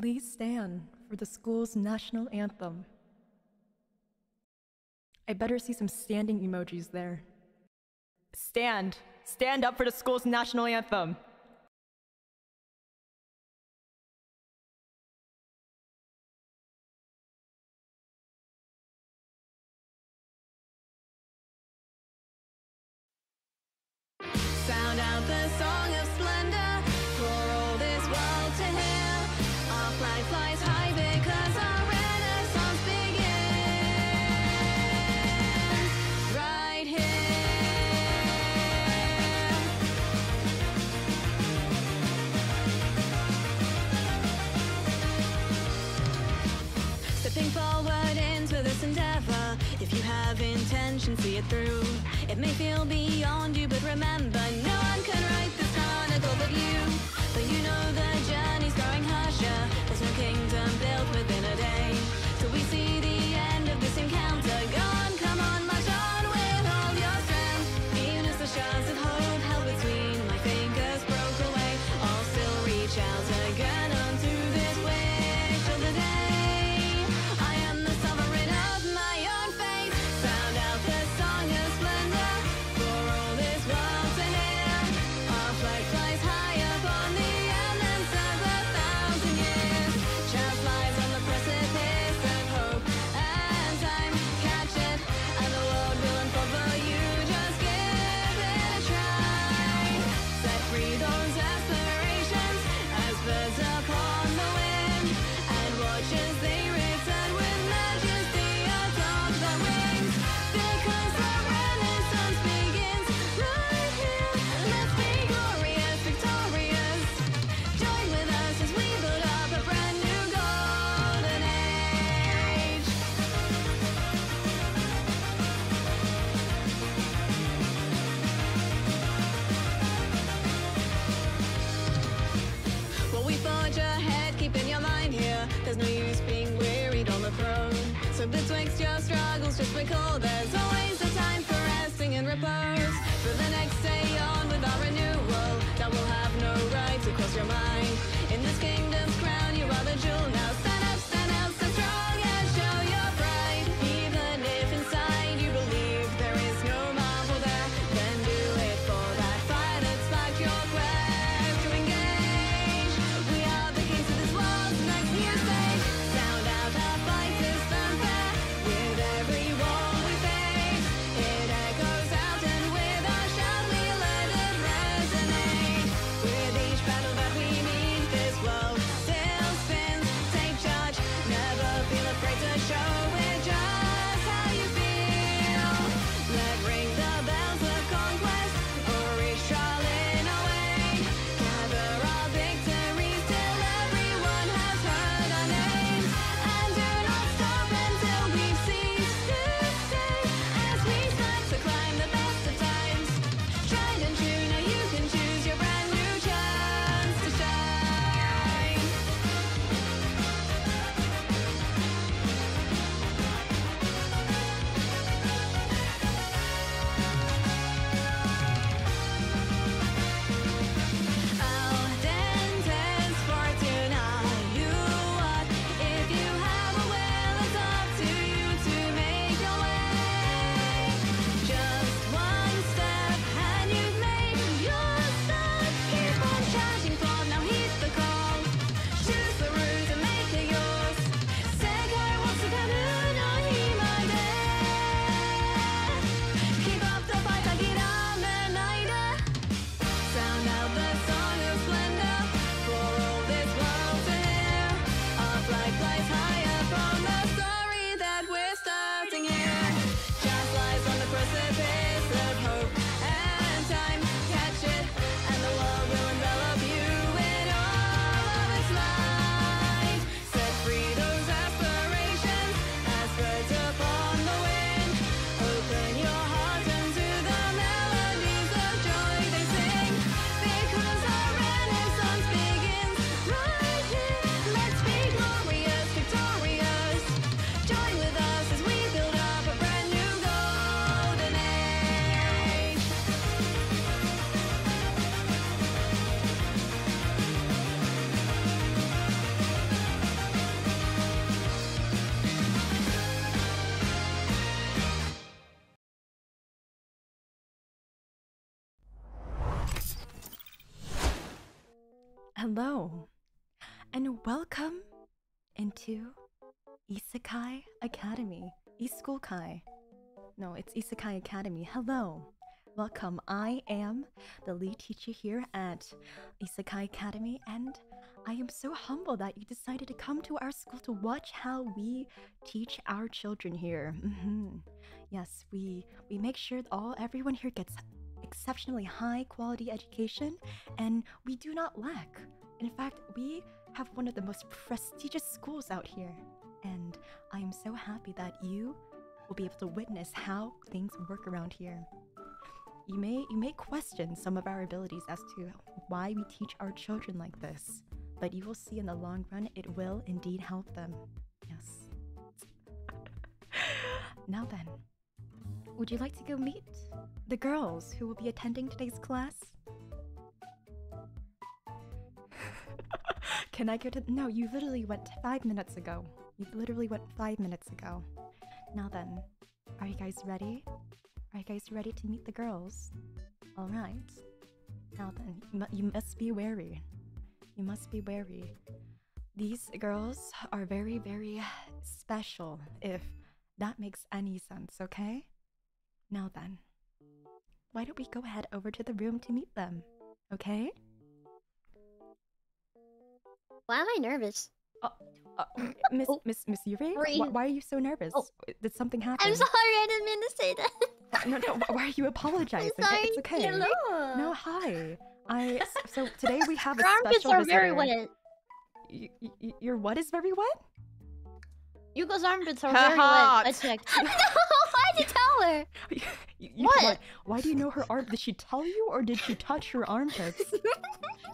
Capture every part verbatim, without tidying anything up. Please stand for the school's national anthem. I better see some standing emojis there. Stand! Stand up for the school's national anthem! Sound out the song of splendor, for all this world to hear. Our flag flies high because our renaissance begins right here. Stepping forward into this endeavor, if you have intention, see it through. It may feel beyond you, but remember, no one can write this chronicle but you. But you know the journey's growing harsher. There's no kingdom built within a day. So we see the end of this encounter. Go on, come on, march on with all your strength. Even as the shards of hope held between my fingers broke away, I'll still reach out again onto this wish of the day. I am the sovereign of my own fate. Sound out the song of splendor. Betwixt your struggles, just recall there's always a time for resting and repose. For the next day on with our renewal, that will have no right to cross your mind. In this kingdom's crown, you are the jewel. Now stand up, stand out, stand strong and show your pride. Even if inside you believe there is no marvel there, then do it for that fire that sparked your quest to engage. We are the kings of this world's next new stage. Sound out our fight to stand back. Battle that we need. Hello, and welcome into Isekai Academy. Isekai Kai. No, it's Isekai Academy. Hello, welcome. I am the lead teacher here at Isekai Academy, and I am so humble that you decided to come to our school to watch how we teach our children here. Mm-hmm. Yes, we we make sure that all everyone here gets exceptionally high quality education, and we do not lack. In fact, we have one of the most prestigious schools out here, and I am so happy that you will be able to witness how things work around here. You may you may question some of our abilities as to why we teach our children like this, but you will see in the long run it will indeed help them. Yes. Now then, would you like to go meet the girls who will be attending today's class? Can I go to- No, you literally went five minutes ago. You literally went five minutes ago. Now then, are you guys ready? Are you guys ready to meet the girls? Alright. Now then, you, mu you must be wary. You must be wary. These girls are very, very special, if that makes any sense, okay? Now then, why don't we go ahead over to the room to meet them, okay? Why am I nervous? Oh, oh, Miss, oh. Miss, Miss Yurei? Why, why are you so nervous? Oh. Did something happen? I'm sorry, I didn't mean to say that. No, no, why are you apologizing? I'm sorry. It's okay. Hello. No, hi. I, so today we have a special are visitor. Very wet. Y y your what is very wet? Yuko's armpits are very wet. I checked. No, why'd you tell her? You, you, you, what? Why, why do you know her arm? Did she tell you, or did she touch her armpits?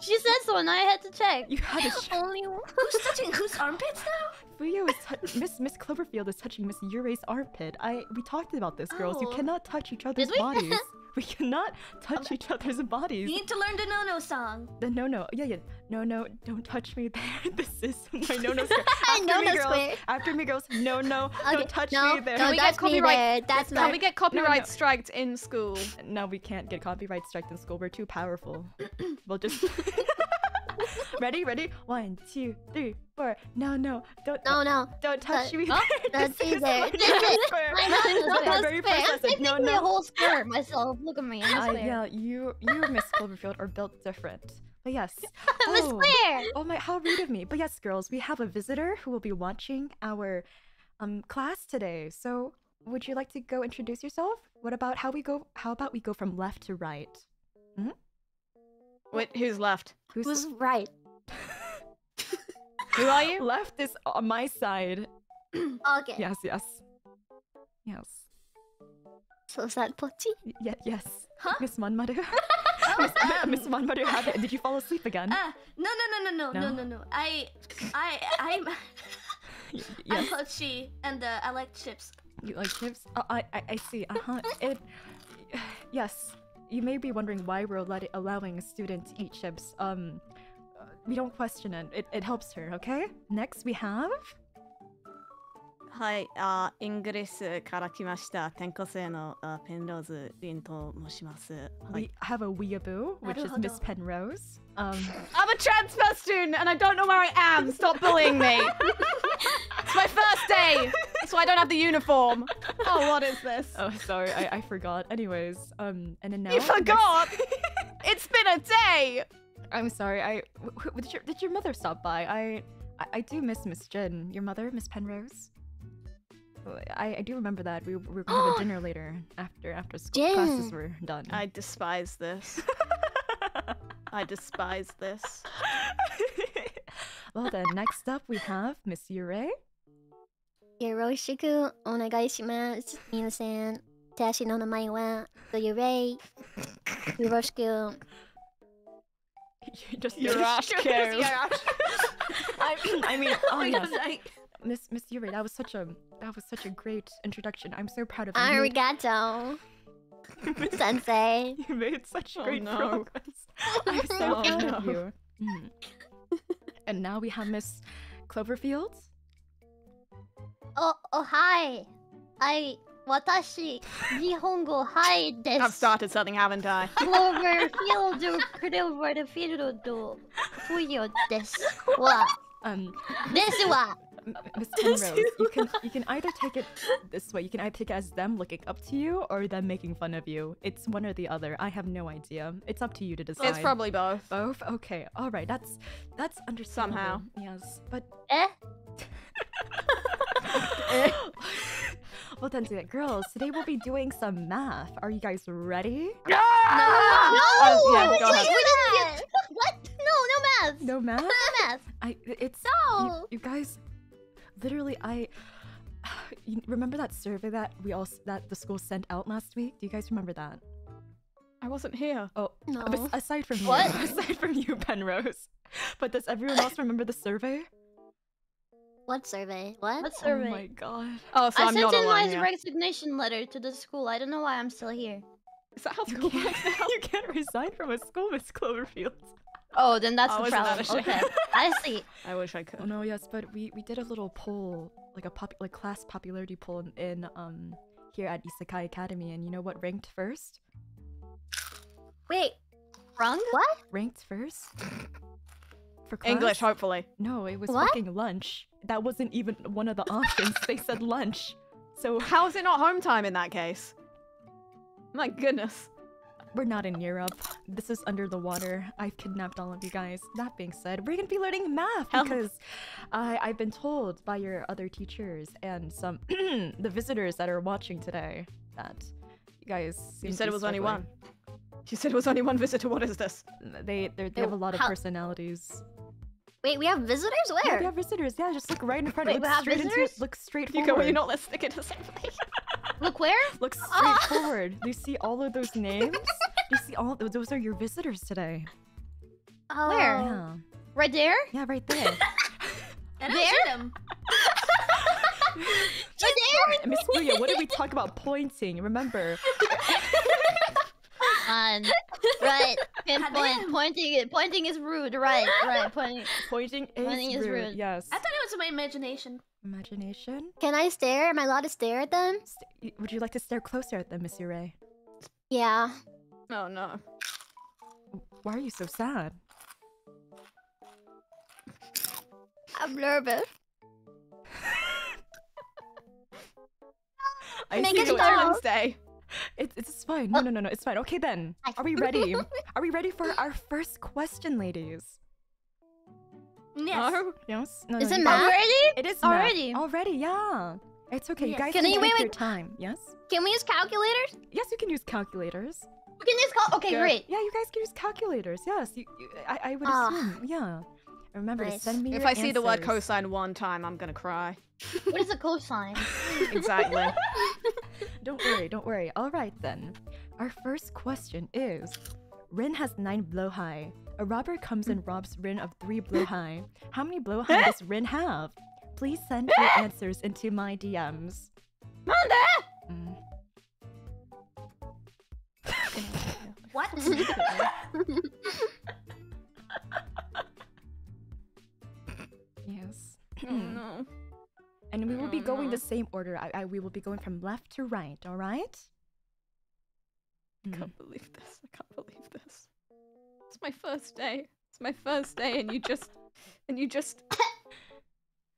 She said so, and I had to check. You had to check. Only one. Who's touching whose armpits now? Fuyo is Miss Miss Cloverfield is touching Miss Yurei's armpit. I we talked about this, girls. Oh. You cannot touch each other's bodies. We cannot touch okay. each other's bodies. You need to learn the no-no song. The no-no, yeah, yeah. No-no, don't touch me there. This is my no-no square. After no, me, no girls. Square. After me, girls. No-no, okay. Don't touch no, me there. Can we get copyright? That's Can we get copyright striked in school? No, we can't get copyright striked in school. We're too powerful. We'll just... Ready, ready? One, two, three, four. No, no, don't, no, no. Don't touch uh, me. Oh, that's easy. This is my very first lesson. No, no. I'm whole square myself. Look at me. I'm uh, yeah, you, you, Miss Cloverfield, are built different. But yes. I'm oh, a square. Oh my, how rude of me. But yes, girls, we have a visitor who will be watching our um class today. So, would you like to go introduce yourself? What about how we go? How about we go from left to right? Mm -hmm. Wait, who's left? Who's, who's right? Who are you? Left is on my side. Okay. Yes, yes. Yes. So is that Pochi? Yeah, yes. Huh? Miss Wanmaru. Miss, um, Miss Wanmaru, had did you fall asleep again? Uh, no, no, no, no, no, no, no, no. I, I, I'm... yes. I'm Pochi, and uh, I like chips. You like chips? Oh, I, I, I see. Uh-huh. It... Yes. You may be wondering why we're allowing a student to eat chips. Um... We don't question it. it. It helps her, okay? Next we have... Hi, uh, Ingressから来ました。転校生の Penrose Rinと申します。We have a weeaboo, which is Miss Penrose. Um, I'm a transfer student and I don't know where I am. Stop bullying me. It's my first day. That's why I don't have the uniform. Oh, what is this? Oh, sorry. I, I forgot. Anyways, um, and then now... You forgot? It's been a day. I'm sorry. I did your did your mother stop by? I I, I do miss Miss Jin. Your mother, Miss Penrose. I, I do remember that we, we were going to have a dinner later after after school Jin. classes were done. I despise this. I despise this. Well then, next up we have Miss Yurei. Yoroshiku onegai shimasu. Minasan, tashi no namae wa Yurei. Yoroshiku. Just Yoroshiku. I, I mean, oh yes, I, Miss Miss Yurei, that was such a that was such a great introduction. I'm so proud of you. Arigato, Sensei. You made such oh, great no. progress. I'm so oh, proud no. of you. Mm. And now we have Miss Cloverfield. Oh, oh hi. I Watashi, Nihongo, hai desu. I've started something, haven't I? Cloverfield, Cloverfield, Fuyo desu wa. Um, desu wa. Miss Penrose, you can you can either take it this way. You can either take it as them looking up to you or them making fun of you. It's one or the other. I have no idea. It's up to you to decide. It's probably both. Both? Okay. All right. That's that's understandable. Somehow. Yes. But eh. eh. Well then, do it, girls. Today we'll be doing some math. Are you guys ready? No. No. Oh, yeah, go ahead. Wait, wait, what? No, no math. No math. No math. I. It's no. You, you guys. Literally, I you remember that survey that we all that the school sent out last week. Do you guys remember that? I wasn't here. Oh no. Aside from what? You, aside from you, Penrose. But does everyone else remember the survey? What survey? What? What survey? Oh my god. Oh, so I I'm sent not in my here. resignation letter to the school. I don't know why I'm still here. Is that how school works now? You can't resign from a school, Miss Cloverfield. Oh, then that's oh, the problem. That okay. I see. I wish I could. Oh, no, yes, but we we did a little poll, like a pop, like class popularity poll in, in um here at Isekai Academy, and you know what ranked first? Wait, wrong? What? Ranked first? For class? English, hopefully. No, it was what? fucking lunch. That wasn't even one of the options. They said lunch. So how is it not home time in that case? My goodness. We're not in Europe. This is under the water. I've kidnapped all of you guys. That being said, we're gonna be learning math Help. because I, I've been told by your other teachers and some the visitors that are watching today that you guys. You said it was struggling. only one. You said it was only one visitor. What is this? They they they have a lot of How? personalities. Wait, we have visitors? Where? Yeah, we have visitors. Yeah, just look right in front. Wait, look we have straight visitors? Into, look straight forward. You go, you're not listening to the same place. Look where? Look straight oh. forward. You see all of those names? You see all those? Those are your visitors today. Oh. Where? Yeah. Right there? Yeah, right there. And there? I them. Right there? Miss Fuyo, what did we talk about pointing? Remember? On. Right. Pinpoint. Pointing. Pointing is rude. Right. Right. Pointing. Pointing is, pointing is rude. rude. Yes. I thought it was my imagination. Imagination? Can I stare? Am I allowed to stare at them? St Would you like to stare closer at them, Miss Yurei? Yeah. Oh no. Why are you so sad? I'm nervous. I think it's Wednesday. It's it's fine. No oh. no no no. It's fine. Okay then. Are we ready? Are we ready for our first question, ladies? Yes. No, yes. No, is no, it math? Already? It is already. Math. Already, yeah. It's okay. Yes. You guys can, can you, take wait, your wait. time. Yes. Can we use calculators? Yes, you can use calculators. We can use cal. Okay, Good. great. Yeah, you guys can use calculators. Yes. You, you, I, I would uh, assume. Yeah. Remember nice. to send me. If your I see answers. the word cosine one time, I'm gonna cry. What is a cosine? Exactly. Don't worry. Don't worry. All right then. Our first question is: Rin has nine blowhai. A robber comes and robs Rin of three blowhai. How many blowhai does Rin have? Please send your answers into my D Ms. Mm. What? Yes. Oh, no. And we will be going the same order. I, I, we will be going from left to right. All right. I can't believe this. I can't believe this. It's my first day. It's my first day, and you just, and you just.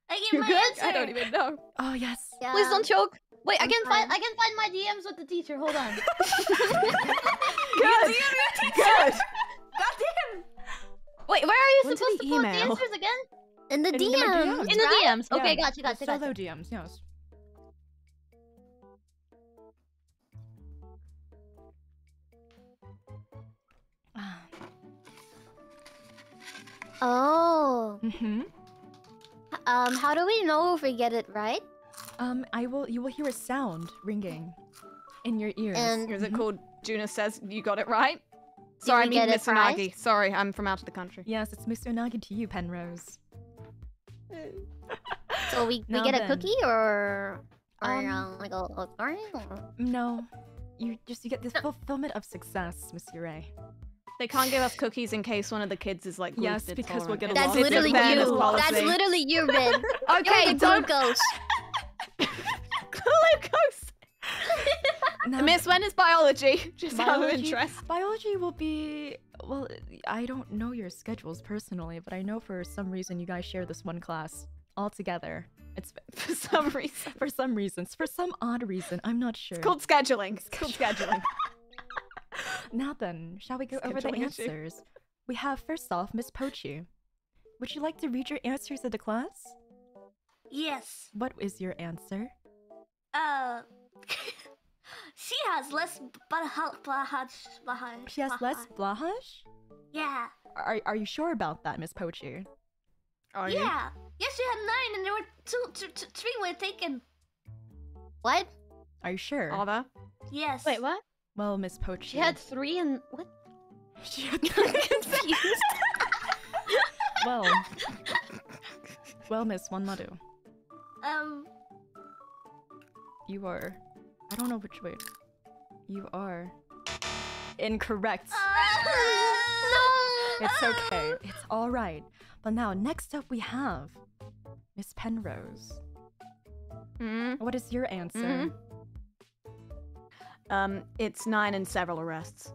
I get my good? answer. I don't even know. Oh yes. Yeah. Please don't choke. Wait, I'm I can fine. find. I can find my D Ms with the teacher. Hold on. Good. Good. Goddamn. Wait, where are you Went supposed to, to put the answers again? In the D Ms. In the D Ms. Right? Okay, yeah. gotcha, gotcha, gotcha. Solo D Ms. Yes. Oh. Mm-hmm. Um, how do we know if we get it right? Um, I will. You will hear a sound ringing in your ears. And is it called Juna says you got it right? Sorry, I mean Miss Unagi. Sorry, I'm from out of the country. Yes, it's Miss Unagi to you, Penrose. So we we now get then. a cookie or or um, like a card? No, you just you get this fulfillment of success, Miss Yurei. They can't give us cookies in case one of the kids is like. Yes, because we'll get a That's literally you. That's literally you, Rin. Okay, glucose. Glucose. Miss, when is biology? Just biology, out of interest. Biology will be... Well, I don't know your schedules personally, but I know for some reason you guys share this one class all together. It's for some reason. For some reasons. For some odd reason. I'm not sure. It's called scheduling. It's called scheduling. Now then, shall we go scheduling over the answers? Issue. We have, first off, Miss Pochi. Would you like to read your answers to the class? Yes. What is your answer? Uh... She has less blahash. She has less blahash? Yeah. Are Are you sure about that, Miss Pochi? Are yeah. you? Yeah. Yes, she had nine, and there were two, two, two, three were taken. What? Are you sure? Alva? Yes. Wait, what? Well, Miss Pochi. She had three, and what? She had nine. Confused. Well. Well, Miss Wanmaru. Um. You are. I don't know which way. You are incorrect. No! It's okay. It's all right. But now, next up we have Miss Penrose. Mm. What is your answer? Mm-hmm. Um, it's nine and several arrests.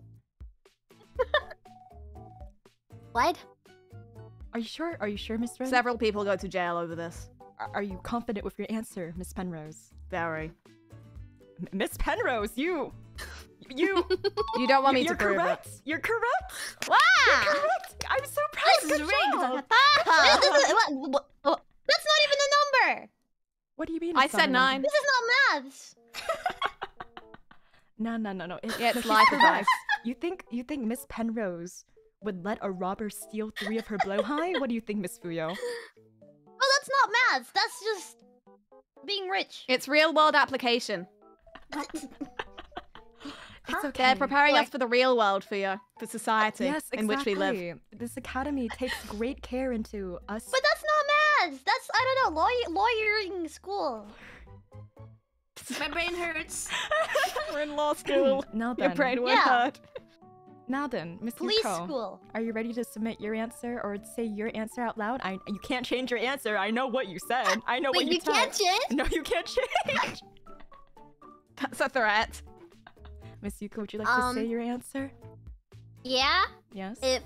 What? Are you sure? Are you sure, Miss Rose? Several people go to jail over this. Are you confident with your answer, Miss Penrose? Very. Miss Penrose, you, you, you don't want me you're to prove correct. It. You're correct. Wow. You're correct. I'm so proud. This is rigged. That's not even a number. What do you mean? I said nine. This is not maths. no, no, no, no. It, yeah, it's life advice. You think you think Miss Penrose would let a robber steal three of her blow high? What do you think, Miss Fuyo? Well, that's not maths. That's just being rich. It's real world application. It's okay. They're preparing like, us for the real world, for your, for society yes, exactly. in which we live. This academy takes great care into us. But that's not maths. That's I don't know lawyer, lawyering school. My brain hurts. We're in law school. Now then, your brain won't yeah. hurt. Now then, Miss Police Yuko, school. Are you ready to submit your answer or say your answer out loud? I you can't change your answer. I know what you said. I know but what you. You can't change. No, you can't change. That's a threat. Miss Yuko, would you like um, to say your answer? Yeah. Yes. If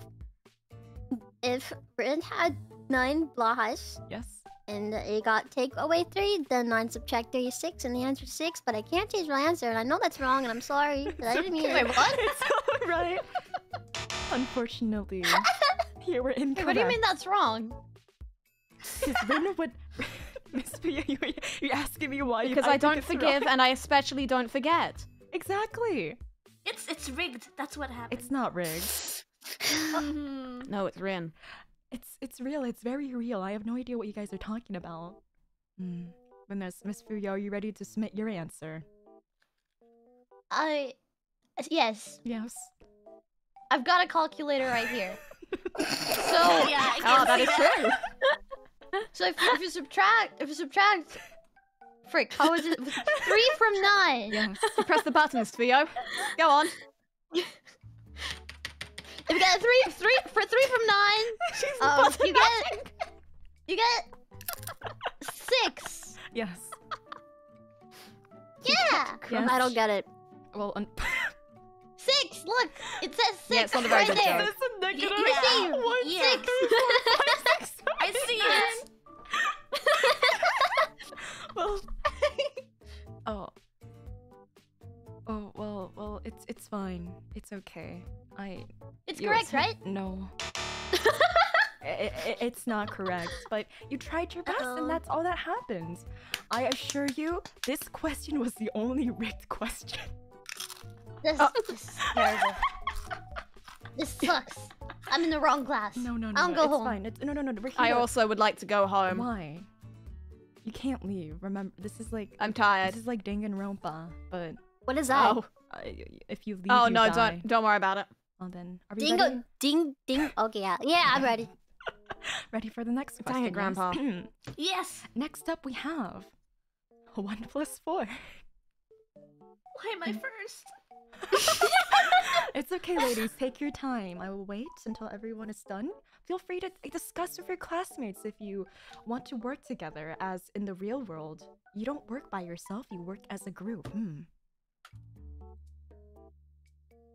if Rin had nine blahash. Yes. And it got take away three, then nine subtract three is six, and the answer is six. But I can't change my answer, and I know that's wrong, and I'm sorry, but I didn't mean it. Wait, what? It's all right. Unfortunately, here we're incorrect. Wait, what do you mean that's wrong? Because Rin would. Miss Pia, you're asking me why? Because I, I don't forgive, wrong. And I especially don't forget. Exactly. It's it's rigged. That's what happened. It's not rigged. No, it's Rin. It's it's real. It's very real. I have no idea what you guys are talking about. Mm. When there's Miss Fuyo, are you ready to submit your answer? I, yes. Yes. I've got a calculator right here. So yeah. I oh, that is true. So if, if you subtract, if you subtract, frick, how is it? Three from nine. Yes. You press the buttons, Theo. Go on. If you get three, three for three from nine, um, you get, you get six. Yes. Yeah. Yes. I don't get it. Well, un six. Look, it says six yeah, it's on the right there. It's a negative. Yeah. One, yeah. Six. Five, six. I see it. Well, oh, oh, well, well, it's it's fine. It's okay. I. It's correct, right? No. it, it, it's not correct, but you tried your best, uh-oh. And that's all that happens. I assure you, this question was the only rigged question. This, oh. This is terrible. This sucks. I'm in the wrong class. No, no, no. I'll no, go it's home. Fine. It's fine. No, no, no. We're here. I also would like to go home. Why? You can't leave. Remember, this is like I'm tired. This is like Danganronpa, but what is that? Oh, if you leave, oh you no, die. don't don't worry about it. Well then, are we Dingo, ready? Ding, ding. Okay, yeah, yeah, I'm ready. Ready for the next question, Diet Grandpa. Yes. Next up, we have one plus four. Why am I first? It's okay, ladies. Take your time. I will wait until everyone is done. Feel free to discuss with your classmates if you want to work together, as in the real world, you don't work by yourself, you work as a group. Hmm.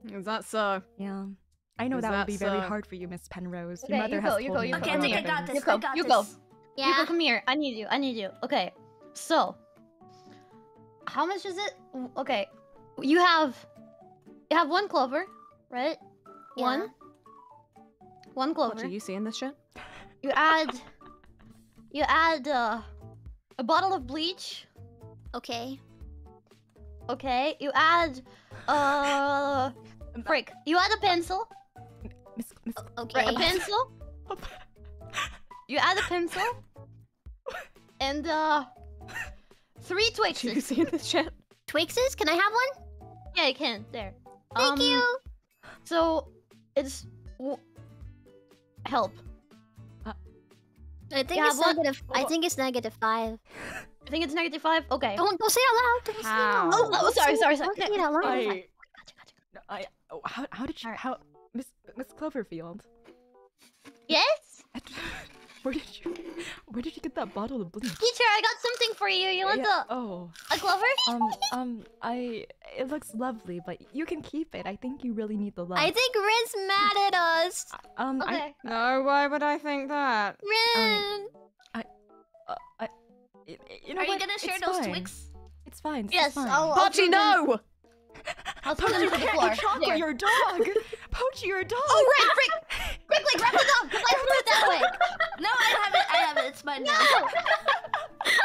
Is that so? Yeah. I know that, that would be so? very hard for you, Miss Penrose. Okay, Your mother you go, has you go, you go. Okay, I think I got this. Yuko, I got Yuko. this. Yeah. Yuko, come here. I need you. I need you. Okay. So, how much is it? Okay, you have, you have one clover, right? Yeah. One. One clover. What are you seeing this shit? You add, you add uh, a bottle of bleach. Okay. Okay. You add, uh, frick. You add a pencil. Miss, miss, okay. Right, a pencil. You add a pencil. And uh, three Twixes. Did you see in the chat? Twixes? Can I have one? Yeah, you can. There. Thank um, you. So, it's w help. Uh, I think it's one? negative. I think it's negative five. I think it's negative five. Okay. Don't don't say it out loud. Don't say it out loud. Oh, oh, sorry, sorry, sorry. Don't say it out loud. I, I, gotcha, gotcha. I, oh, how how did you right. how Miss Miss Cloverfield? Yes. Where did you Where did you get that bottle of bleach? Teacher, I got something for you. You want yeah, the oh a clover? Um um I it looks lovely, but you can keep it. I think you really need the love. I think Rin's mad at us. Um okay. I, no, why would I think that? Rin. Um, I uh, I you know Are what? you gonna share it's those fine. Twix? It's fine. Yes. It's fine. I'll, I'll Pochi, no. I'll put them to the floor. Chocolate, your dog. Pochi, your dog. Oh, right, frick! Quickly, grab the dog. Let's put it that way. No, I have it. I have it. It's mine now. No. It's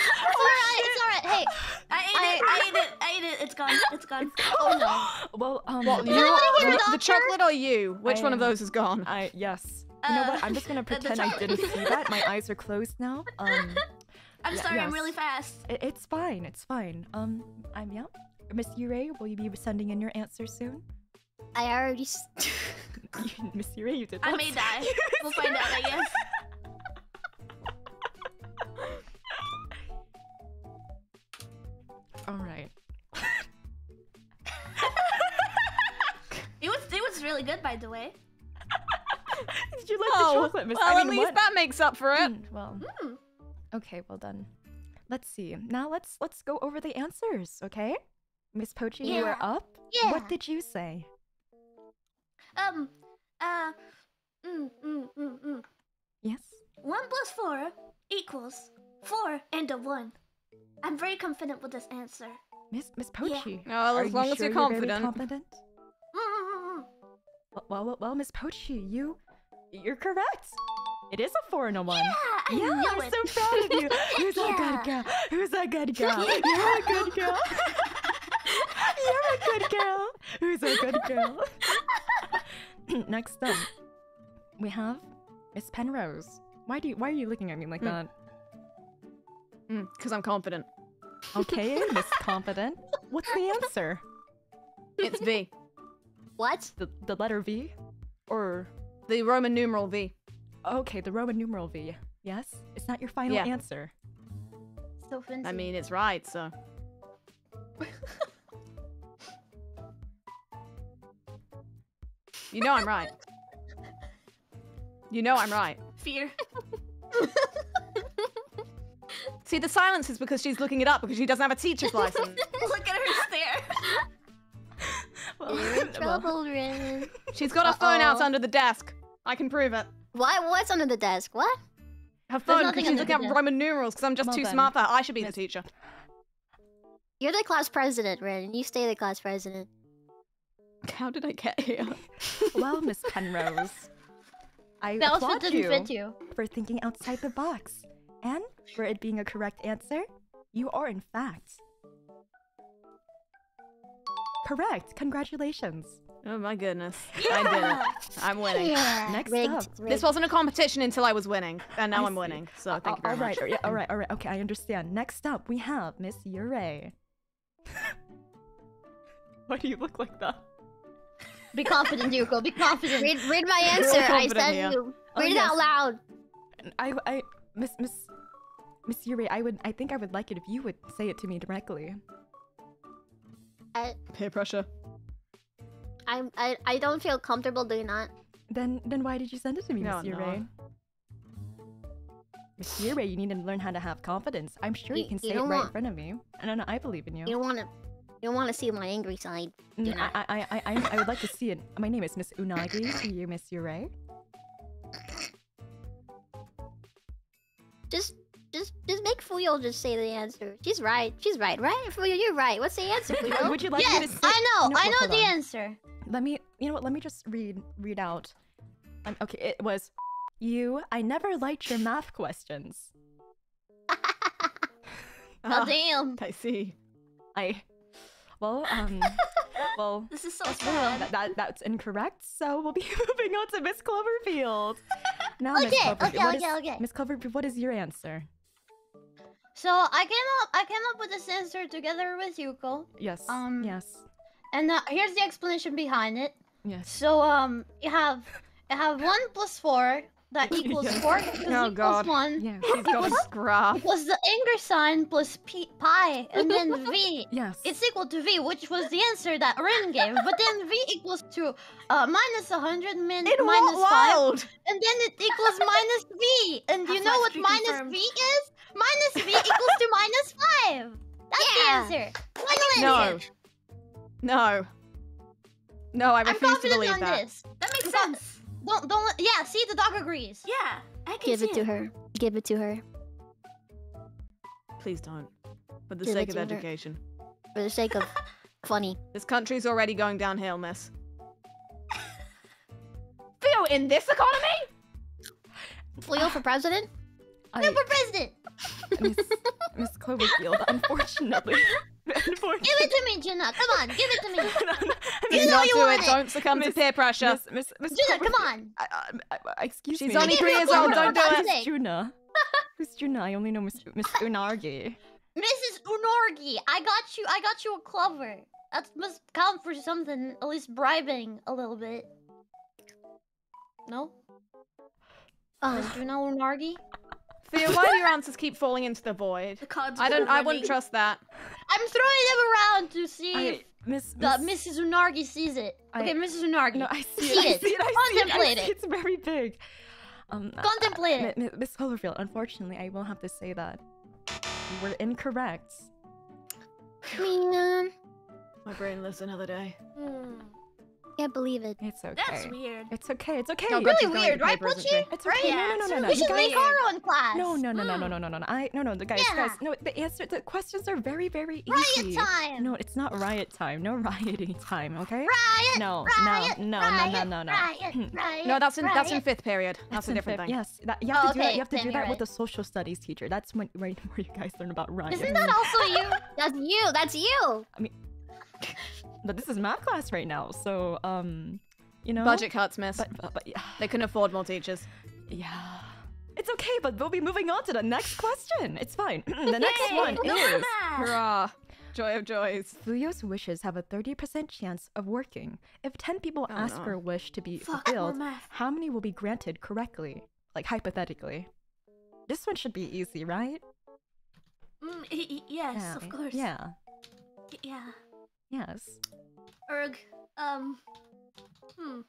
all right. It's all right. Hey, I ate I, it. I ate it. I ate it. It's gone. It's gone. It's gone. Oh no. Well, um, well, you the, the chocolate or you? Which I, one of those is gone? I yes. Uh, you know what? I'm just gonna pretend I didn't see that. My eyes are closed now. Um, I'm sorry. Yes. I'm really fast. It, it's fine. It's fine. Um, I'm yeah. Miss Yurei, will you be sending in your answer soon? I already... Miss Yurei, you did that. I may die. We'll find out, I guess. Alright. it, was, it was really good, by the way. Did you like oh, the chocolate, Miss? Well, I mean, at least what? that makes up for it. Mm, well, mm. Okay, well done. Let's see. Now let's let's go over the answers, okay? Miss Pochi, yeah. you are up. Yeah. What did you say? Um. Uh. Mm, mm, mm, mm. Yes. One plus four equals four and a one. I'm very confident with this answer. Miss Miss Pochi. Yeah. Oh, well, as long you as sure you're confident. You're very confident? Mm, mm, mm. Well, well, well, well, Miss Pochi, you, you're correct. It is a four and a one. Yeah, I yeah know I'm it. so proud of you. Who's yeah. a good girl? Who's a good girl? You're a good girl. You're a good girl. Who's a good girl? Next up, we have Miss Penrose. Why do you, why are you looking at me like mm. that? Because mm, I'm confident. Okay, Miss Confident. What's the answer? It's V. What? The the letter V, or the Roman numeral V. Okay, the Roman numeral V. Yes? It's not your final yeah. answer. So fancy. I mean, it's right, so... you know I'm right. You know I'm right. Fear. See, the silence is because she's looking it up because she doesn't have a teacher's license. Look at her stare. Well, You're in trouble, Rin. She's got her uh -oh. phone out under the desk. I can prove it. Why? What's under the desk? What? Her phone, because she's looking at Roman numerals, because I'm just well too then. smart for her. I should be yes. the teacher. You're the class president, Rin. You stay the class president. How did I get here? Well, Miss Penrose, I that applaud didn't you, fit you for thinking outside the box. And for it being a correct answer, you are in fact... correct. Congratulations. Oh my goodness. Yeah! I did it. I'm winning. Yeah. Next rigged, up. Rigged. This wasn't a competition until I was winning. And now I I'm see. winning. So uh, thank uh, you very all much. Right, yeah, all right, all right. Okay, I understand. Next up, we have Miss Yurei. Why do you look like that? Be confident, Yuko. Be confident. Read, read my answer. I said here. you. Read oh, it yes. out loud. I, I, Miss, Miss, Miss Yurei, I would, I think I would like it if you would say it to me directly. I... Peer pressure. I I I don't feel comfortable doing that. Then then why did you send it to me, no, Miss Yurei? No. Miss Yurei, you need to learn how to have confidence. I'm sure you, you can you say it right want... in front of me. No, no, I believe in you. You don't want to You want to see my angry side? Mm, I, I, I, I, I would like to see it. My name is Miss Unagi. To you, Miss Yurei. Just, just, just make Fuyo just say the answer. She's right. She's right, right? Fuyo, you're right. What's the answer, Fuyo? Would you like yes, me to say? I know. No, I know the on. answer. Let me. You know what? Let me just read, read out. Um, okay, it was you. I never liked your math questions. Oh, damn. I see. I. Well, um, well, this is so sad. That, that, that's incorrect, so we'll be moving on to Miss Cloverfield. Now, okay, Miss Cloverfield, okay, okay, is, okay. Miss Cloverfield, what is your answer? So, I came up, I came up with this answer together with Yuko. Yes, um, yes. And uh, here's the explanation behind it. Yes. So, um, you have, you have one plus four. That equals yes. four, that oh, equals God. one. Yeah, she's got scrap. Equals the anger sign plus P pi, and then V. Yes. It's equal to V, which was the answer that Rin gave. But then V equals to uh, minus one hundred, min it minus five. Wild. And then it equals minus V. And you That's know what minus confirmed. V is? Minus V equals to minus five. That's yeah. the answer. No. No. No, I refuse to believe that. I'm confident on this. That makes sense. Don't, don't, yeah, see, the dog agrees. Yeah, I can Give it to her. Give it to her. Please don't. For the sake of education. For the sake of funny. This country's already going downhill, miss. Fuyo in this economy? Fuyo for president? No, for president! Miss, Miss Cloverfield, unfortunately. Unfortunately. Give it to me, Juna. Come on, give it to me. no, no, you know not you do want it. it. Don't succumb Miss, to peer pressure. Miss, Miss, Miss Juna, come on. I, I, I, excuse She's me. She's only three years old. Don't do it. Miss Juna. Who's Juna? I only know Miss Miss Unagi. Missus Unagi, I got you. I got you a clover. That must count for something. At least bribing a little bit. No. Uh. Miss Juna Unagi. Fuyo, why do your answers keep falling into the void? The cards I don't. I wouldn't trust that. I'm throwing them around to see I, if Miss, the, Miss, Missus Unagi sees it. I, okay, Missus Unagi. No, I see, see it. it. I see it. I Contemplate see it. it. I see it's very big. Um, Contemplate uh, it. Miss Cloverfield, unfortunately, I will have to say that you were incorrect. My brain lives another day. Mm. Can't believe it. It's okay. That's weird. It's okay. It's okay. No, really weird, right, Pochi? It's okay. Yeah. No, no, no, no. We should make our own class. No, no, no, no, no, no, no, no. I, no, no. The guys, yeah. guys. No, the answer, the questions are very, very easy. Riot time. No, it's not riot time. No rioting time. Okay. Riot. No, riot, no, no, riot, no, no, no, no. Riot, riot, no, that's in riot. that's in fifth period. That's, that's a different thing. Yes. That, you have oh, to do okay, that. You have to do that right. with the social studies teacher. That's when where you guys learn about riot. Isn't that also you? That's you. That's you. I mean. But this is math class right now, so, um, you know... Budget cuts, miss. But, but, but, yeah. They couldn't afford more teachers. Yeah. It's okay, but we'll be moving on to the next question. It's fine. The next one is... Hurrah. Joy of joys. Fuyo's wishes have a thirty percent chance of working. If ten people oh, ask no. for a wish to be Fuck fulfilled, how many will be granted correctly? Like, hypothetically. This one should be easy, right? Mm, yes, yeah. of course. Yeah. Yeah. Yes. Erg. Um. Hmm.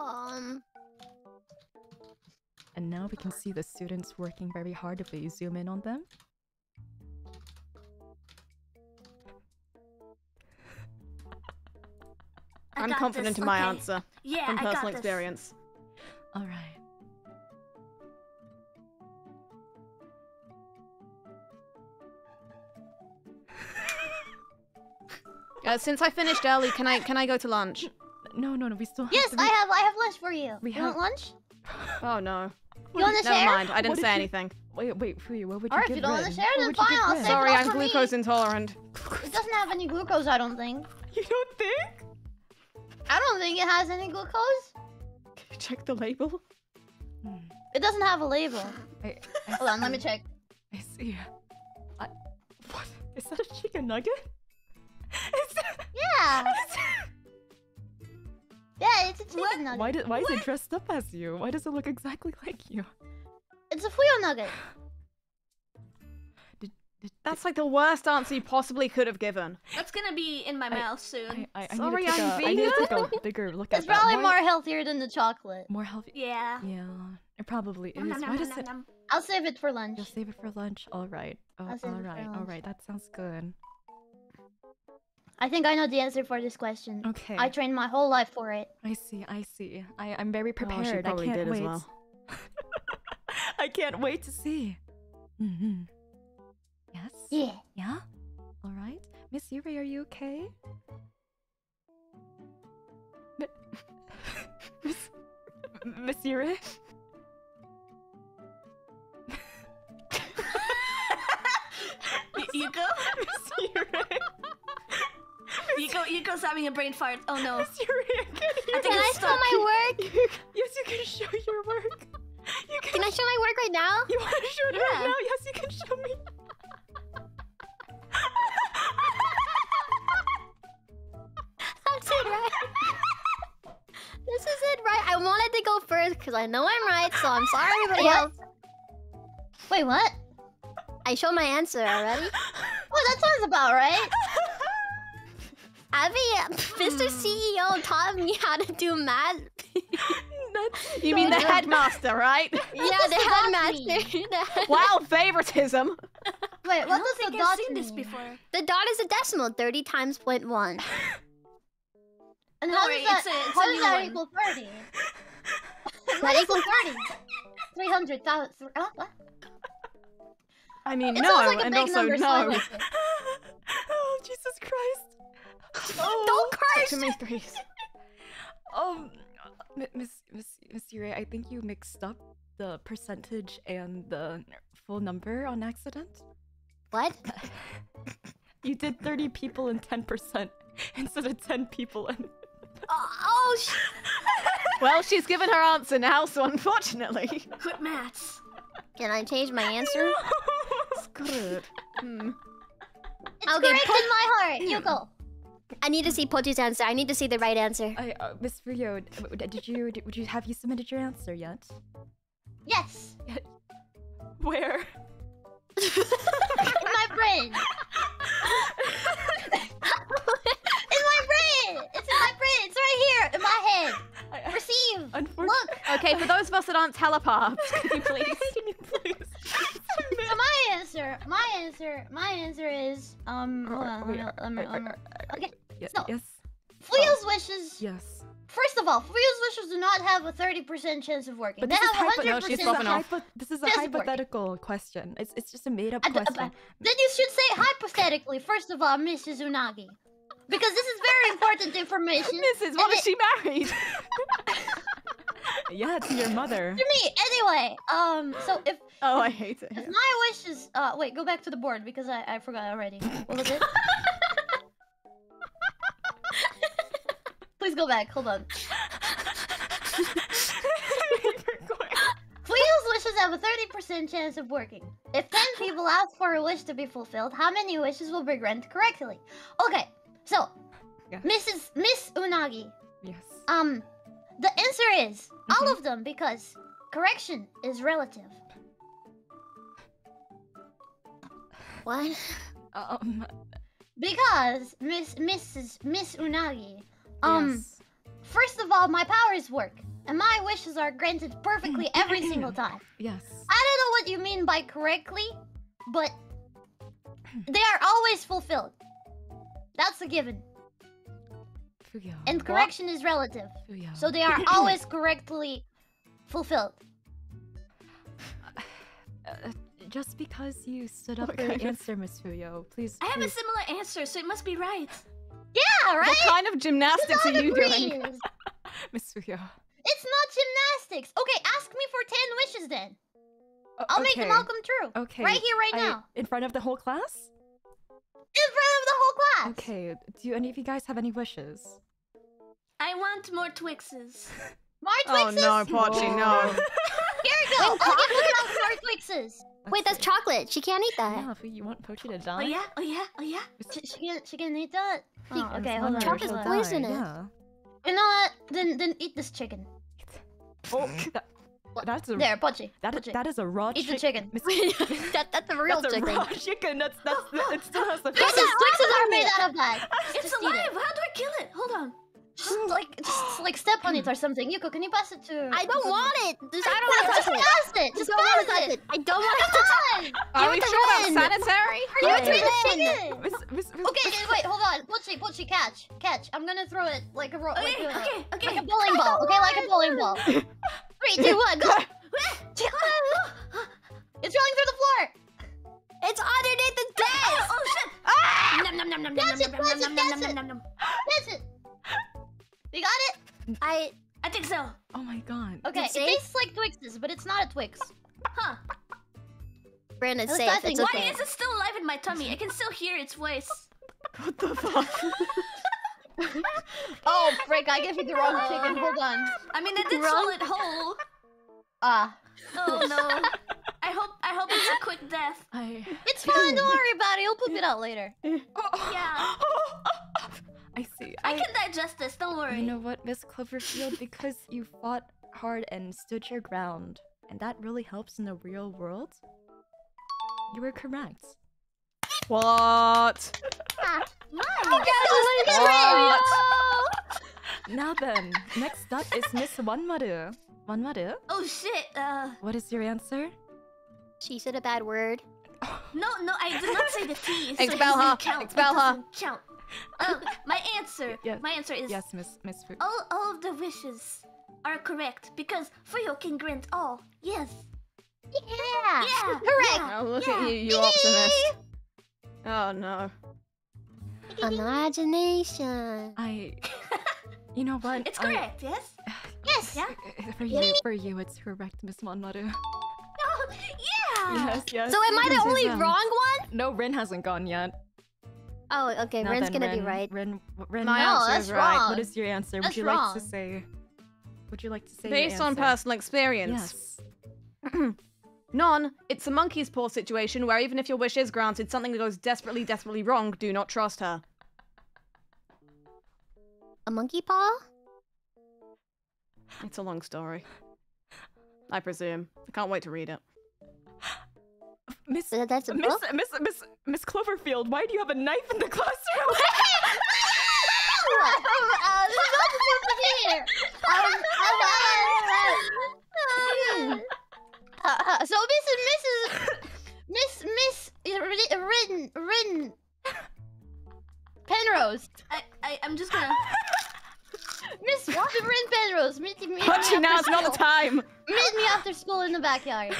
Um. And now we can see the students working very hard if we zoom in on them. I I'm confident this. in okay. my answer. Yeah, from personal I got experience. All right. Uh, since I finished early, can I can I go to lunch? No, no, no. We still have yes. To I have I have lunch for you. We you have... want lunch? Oh no. You want to share? Never mind. I didn't say anything. You... Wait, wait, for you. What would you Or give if you don't want to share, then fine. I'll save Sorry, I'm glucose me. intolerant. It doesn't have any glucose, I don't think. You don't think? I don't think it has any glucose. Can you check the label? Hmm. It doesn't have a label. I, I Hold on, let me check. I see. I... What? Is that a chicken nugget? Yeah. Yeah, it's a chicken what? nugget. Why, did, why is it dressed up as you? Why does it look exactly like you? It's a Fuyo nugget. Did, did, That's did, like the worst answer you possibly could have given. That's gonna be in my I, mouth soon. I, I, I Sorry, I'm vegan. I need to take a bigger look at that. It's probably more healthier than the chocolate. More healthy? Yeah. Yeah, it probably is. Nom, nom, why nom, does nom, it... nom. I'll save it for lunch. You'll save it for lunch? All right. Oh, all right, all right. That sounds good. I think I know the answer for this question. Okay. I trained my whole life for it. I see, I see. I, I'm very prepared. Oh, she probably I can't did wait. As well. I can't wait to see. Mm-hmm. Yes? Yeah. Yeah? All right. Miss Yurei, are you okay? Miss... Miss Yurei? Yuko? Miss Yurei? Yuko, Yuko's having a brain fart. Oh no. Miss Yurei, I can't hear. I think can I stuck. show my work? Yes, you can show your work. You can, can I show my work right now? You want to show it yeah. right now? Yes, you can show me. That's it, right? This is it, right? I wanted to go first because I know I'm right, so I'm sorry everybody what? else. Wait, what? I showed my answer already? Well, that sounds about right. Abby, Mister C E O taught me how to do math. You mean the headmaster, right? Yeah, the headmaster. Wow, favoritism. Wait, what does the dot mean? This before. The dot is a decimal, thirty times point one. And how does that equal thirty? That equals thirty. Three hundred thousand. What? I mean, no, and also no. Oh, Jesus Christ! Don't cry. Too many threes. Um. Miss Miss Miss Yurei, I think you mixed up the percentage and the full number on accident. What? You did thirty people and ten percent instead of ten people and. Oh! oh sh well, she's given her answer now, so unfortunately. Good maths. Can I change my answer? Screw it. Hmm. It's I'll correct in my heart. You go. I need to see Pochi's answer. I need to see the right answer. I, uh, Miss Fuyo, did you, did you have you submitted your answer yet? Yes. Where? In my brain. In my brain. It's in my brain. It's right here in my head. I, I, Receive. Look. Okay, for those of us that aren't telepaths, could you please? Can you please? So my answer, my answer, my answer is um. Hold on, hold on, hold on, hold on. Okay. So, yes. Fuyo's wishes. Yes. First of all, Fuyo's wishes do not have a thirty percent chance of working. But they have a hundred percent. This is a hypothetical question. It's it's just a made-up question. Then you should say hypothetically. First of all, Missus Unagi, because this is very important information. Missus What is she married? Yeah, to your mother. To me, anyway. Um. So if. Oh, I hate it. If my wish is... Uh, wait, go back to the board because I, I forgot already. What was it? Please go back. Hold on. Fuyo's wishes have a thirty percent chance of working. If ten people ask for a wish to be fulfilled, how many wishes will be granted correctly? Okay, so... Yeah. Missus Miss Unagi. Yes. Um, the answer is... Mm-hmm. All of them because correction is relative. What? Um. Because Miss Missus Miss Unagi. Um. Yes. First of all, my powers work, and my wishes are granted perfectly every single time. Yes. I don't know what you mean by correctly, but they are always fulfilled. That's a given. Fuyo. And correction what? is relative, Fuyo. so they are always correctly fulfilled. Uh, uh, Just because you stood up for an answer, Miss Fuyo, please, please... I have a similar answer, so it must be right. Yeah, right? What kind of gymnastics are you agrees. doing? Miss Fuyo... It's not gymnastics! Okay, ask me for ten wishes then. Uh, I'll okay. make them all come true. Okay. Right here, right I, now. In front of the whole class? In front of the whole class! Okay, do any of you guys have any wishes? I want more Twixes. More Twixes? Oh no, Pochi, no. Here we go! I'll give you more Twixes! That's Wait, that's it. chocolate. She can't eat that. Yeah, if you want Pochi to die. Oh yeah, oh yeah, oh yeah. She, she can, she can eat that. Oh, okay, hold on. Chocolate's poisonous. Yeah. You know what? Then, then eat this chicken. Oh, that, that's a there, Pochi. That is, Pochi. that is a raw eat chicken. Eat the chicken. that, that's a real that's chicken. That's a raw chicken. That's that's it. Still has the. Twixes are made out of that. It's alive. How do I kill it? Hold on. Just like, just like step on it or something. Yuko, can you pass it to? I don't want it. Just, I don't want to touch it. Just pass it. Just pass it. I don't want to touch it. Are we sure that's sanitary? Are you trying to shake it? Okay, wait, hold on. Pochi, Pochi, catch, catch. I'm gonna throw it like a roll. Okay, okay, okay. Like a bowling ball. Okay, like a bowling ball. Three, two, one, go. It's rolling through the floor. It's underneath the desk. Oh shit! Nom nom nom nom nom nom nom nom nom nom. That's it. You got it? I I think so. Oh my god. Okay, it tastes like Twixes, but it's not a Twix. Huh. Brandon, it's safe. It's okay. Why is it still alive in my tummy? I can still hear its voice. What the fuck? Oh, frick, I gave you the wrong chicken. Hold on. I mean, I did roll it whole. Ah. Oh no. I hope I hope it's a quick death. I... It's fine, don't worry about it. You'll poop it out later. Yeah. I see. I, I can digest this, don't worry. You know what, Miss Cloverfield? Because you fought hard and stood your ground, and that really helps in the real world, you were correct. What? Ah, mine. What? What? Now then, next up is Miss Wanmaru. Wanmaru? Oh shit, uh... What is your answer? She said a bad word. No, no, I did not say the T, so expel her. Count. Expel her. Count. Um, my answer, yeah. my answer is yes, Miss Miss Fuyo. All all of the wishes are correct because Fuyo can grant all. Yes. Yeah. Yeah. Correct. Yeah. Oh, look yeah. at you, you optimist. Oh no. Imagination. I. You know what? It's correct. I, yes. Yes. Yeah. For you, for you, it's correct, Miss Wanmaru. Oh, yeah. Yes, yes. So am I the only wrong one? No, Rin hasn't gone yet. Oh, okay. Now Ren's then, gonna Rin, be right. Rin, Rin, my answer is right. Wrong. What is your answer? That's would you wrong. like to say? Would you like to say? Based your on personal experience. Yes. None. It's a monkey's paw situation where even if your wish is granted, something that goes desperately, desperately wrong. Do not trust her. A monkey paw? It's a long story. I presume. I can't wait to read it. Miss, uh, that's a Miss, book? Miss, Miss, Miss Cloverfield, why do you have a knife in the classroom? uh, here. Um, um, um, um, uh, so Miss and Missus Miss Miss Rin Rin Penrose. I, I I'm just gonna. Miss what? Rin Penrose, meet me. Pochi, now it's not the time. Meet me after school in the backyard.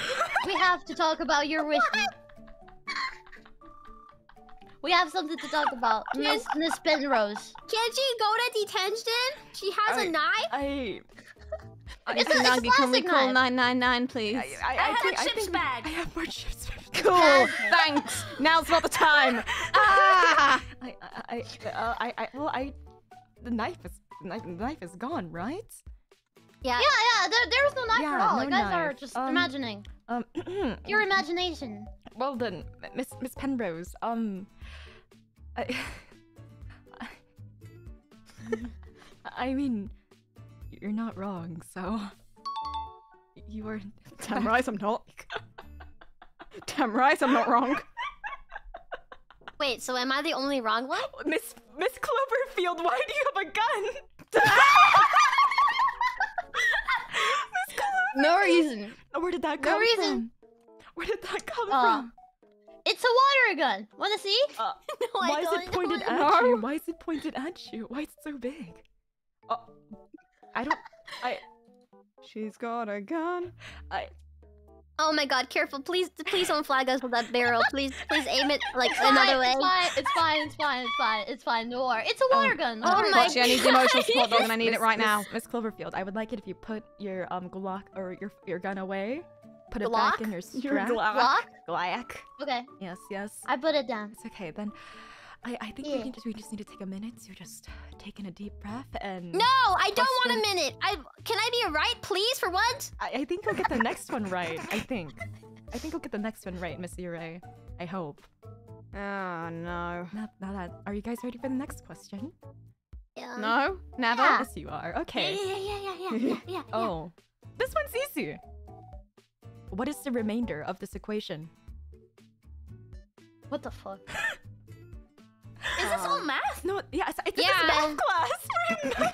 We have to talk about your wishes. We have something to talk about, Miss Miss Penrose. Can she go to detention? She has I, a knife. I. I it's a, a can we call nine nine nine, please? I, I, I, I, I have think, a chips I bag. I have more chips. Cool. Thanks. Now's not the time. Ah. I I I, uh, I I well I. The knife is. Knife, knife is gone, right? Yeah, yeah, yeah. There, there's no knife yeah, at all. No you guys knife. are just um, imagining. Um, your imagination. Well then, Miss Miss Penrose. Um, I, I mean, you're not wrong. So you are. Damn right, I'm not. Damn right, I'm not wrong. Wait, so am I the only wrong one? Miss Miss Cloverfield, why do you have a gun? Miss Cloverfield. No reason. Where did that come from? No reason. From? Where did that come uh, from? It's a water gun. Wanna see? Uh, no, why I don't is it pointed at know. you? Why is it pointed at you? Why is it so big? Uh, I don't. I. She's got a gun. I. Oh my god, careful, please please don't flag us with that barrel. Please please aim it like it's another fine, way. It's fine, it's fine, it's fine, it's fine, no war. It's a water um, gun. Oh, oh my god. I need the emotional support dog and I need Miss, it right Miss, now. Miss Cloverfield, I would like it if you put your um Glock or your your gun away. Put it Glock? back in your strap. Your Glock? Glock? Glock. Okay. Yes, yes. I put it down. It's okay, then I, I think yeah. we can just we just need to take a minute to just take in a deep breath and. No, I don't want a minute. I can I be right, please, for once. I, I think I'll get the next one right. I think, I think I'll get the next one right, Miss Yurei. I hope. Oh no. Not, not that. Are you guys ready for the next question? Yeah. No, never. Yeah. Yes, you are. Okay. Yeah, yeah, yeah, yeah, yeah, yeah. yeah, yeah. Oh, this one's easy. What is the remainder of this equation? What the fuck? Is this all math? No, yeah, it's, it's yeah. math class. Math class.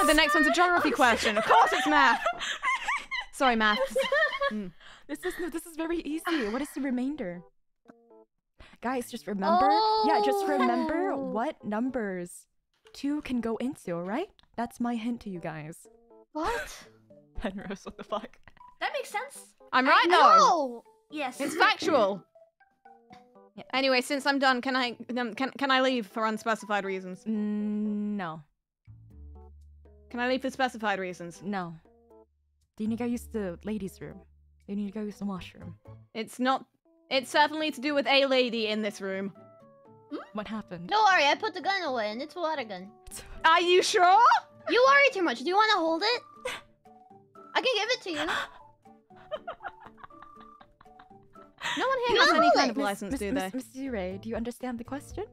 no, the next one's a geography question. Of course it's math. Sorry, math. Mm. This is this is very easy. What is the remainder? Guys, just remember. Oh. Yeah, just remember what numbers two can go into, all right? That's my hint to you guys. What? Penrose, what the fuck? That makes sense. I'm right though. Yes. It's factual. Yeah. Anyway, since I'm done, can I um, can can I leave for unspecified reasons? Mm, no. Can I leave for specified reasons? No. Do you need to go use the ladies' room? Do you need to go use the washroom? It's not. It's certainly to do with a lady in this room. Hmm? What happened? Don't worry, I put the gun away, and it's a water gun. Are you sure? You worry too much. Do you want to hold it? I can give it to you. No one here has any kind of license, do they? Miss Yurei, do you understand the question?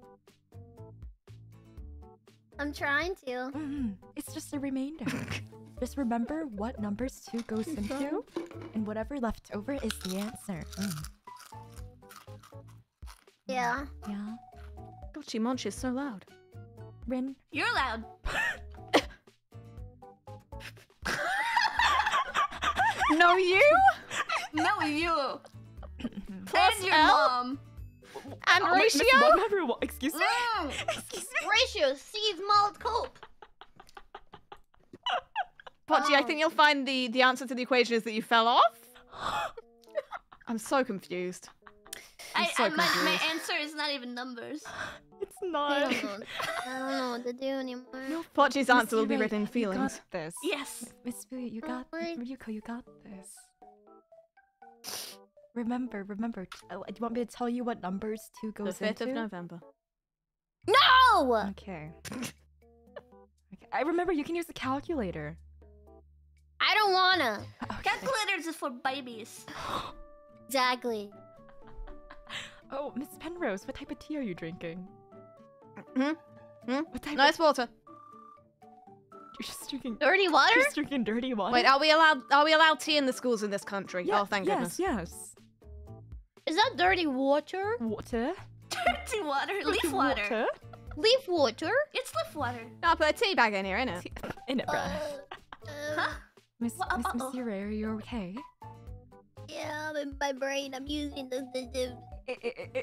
I'm trying to. Mm-hmm. It's just a remainder. Just remember what numbers two goes into, and whatever left over is the answer. Mm. Yeah. Yeah. Gucci Munch is so loud. Rin. You're loud. No, you? No, you. Plus and your L? Mom. And oh, ratio? Mom, excuse me? Mm. Excuse me? Ratio, C's, mold, cope. Pochi, oh. I think you'll find the, the answer to the equation is that you fell off. I'm so confused. I'm I, so I, confused. My, my answer is not even numbers. It's not. I don't know, I don't know what to do anymore. No, Pochi's answer will be written in feelings. You got this. Yes. Miss Fuyo, you got this. Ryuko, you got this. Remember, remember. Oh, do you want me to tell you what numbers two goes into? The fifth into? Of November. No! Okay. Okay. I remember you can use the calculator. I don't wanna. Okay. Calculators is for babies. Exactly. Oh, Miss Penrose, what type of tea are you drinking? Hmm? Hmm? What type nice of... water. You're just drinking dirty water? You're just drinking dirty water. Wait, are we allowed are we allowed tea in the schools in this country? Yeah, oh thank yes, goodness. Yes, yes. Is that dirty water? Water? Dirty water. Dirty leaf water. water. Leaf water? It's leaf water. No, put a tea bag in here, innit? In it, bruh. Uh, huh? Miss well, uh, Miss, uh, Miss Yurei, are you okay? Yeah, I'm in my brain, I'm using the, the, the...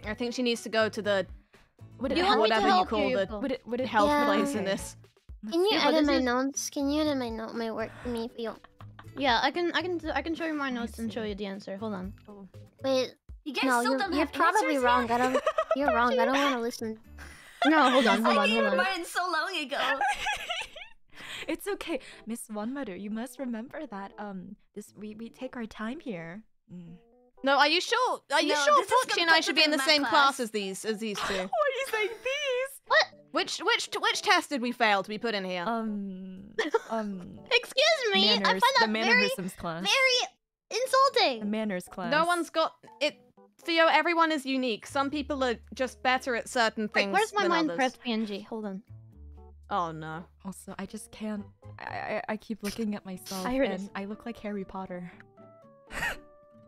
I think she needs to go to the would it you help, whatever help you call you the would it would it help yeah. place in this. Can you yeah, edit my is... notes? Can you edit my note my work for me for you? Yeah, I can I can I can show you my notes and show you the answer. Hold on. Oh. Wait. You guys no, still you're, don't you're have probably wrong. Yet? I don't you're wrong. I don't wanna listen. No, hold on, hold I on, hold on. Mine so long ago. It's okay. Miss Wanmaru, you must remember that um this we, we take our time here. Mm. No, are you sure? Are you no, sure Pochi and I should be in the same class. class as these as these two? What are you saying? These? What? Which which which test did we fail to be put in here? Um, um. Excuse me, manners, I find that the mannerisms very, class. very insulting. The manners class. No one's got it. Theo, everyone is unique. Some people are just better at certain things. Wait, where's my than mind? Others. Press P N G. Hold on. Oh no. Also, I just can't. I I, I keep looking at myself, I heard and this. I look like Harry Potter.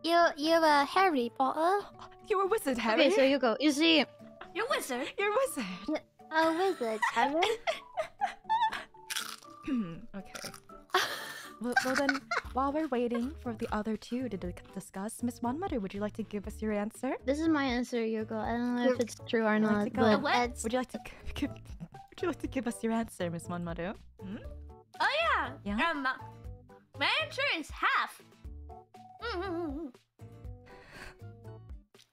You, you're a Harry Potter. You're a wizard, Harry. Okay, so you go. You see, you're a wizard. You're a wizard. A wizard, Harry. Okay. Well, well then, while we're waiting for the other two to discuss, Miss Wanmaru, would you like to give us your answer? This is my answer, Yuko. I don't know if it's true or not. Like but what? Would you like to give? Would you like to give us your answer, Miss Wanmaru? Hmm? Oh yeah. Yeah. Um, my answer is half.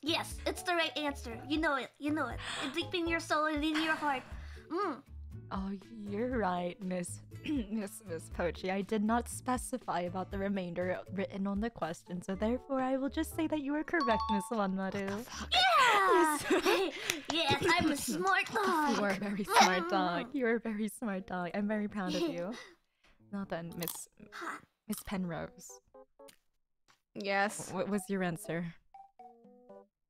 Yes, it's the right answer. You know it. You know it. Deep in your soul and in your heart. Mm. Oh, you're right, Miss Miss Miss Pochi. I did not specify about the remainder written on the question, so therefore I will just say that you are correct, Miss Wanmaru. Yeah. Yes. Yes, I'm a smart dog. You are a very smart dog. You are a very smart dog. I'm very proud of you. Now then, Miss Miss Penrose. Yes. What was your answer?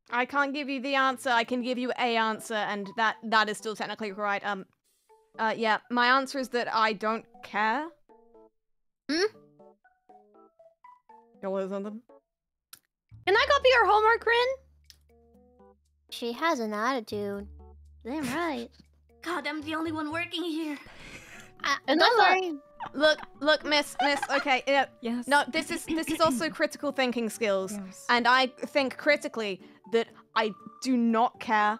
I can't give you the answer. I can give you a answer, and that that is still technically right. Um, uh, yeah. My answer is that I don't care. Hmm. You'll lose on them. Can I copy your homework, Rin? She has an attitude. Damn right. God, I'm the only one working here. I, and don't worry. Look, look, miss, miss, okay. Uh, yes. No, this is this is also critical thinking skills. Yes. And I think critically that I do not care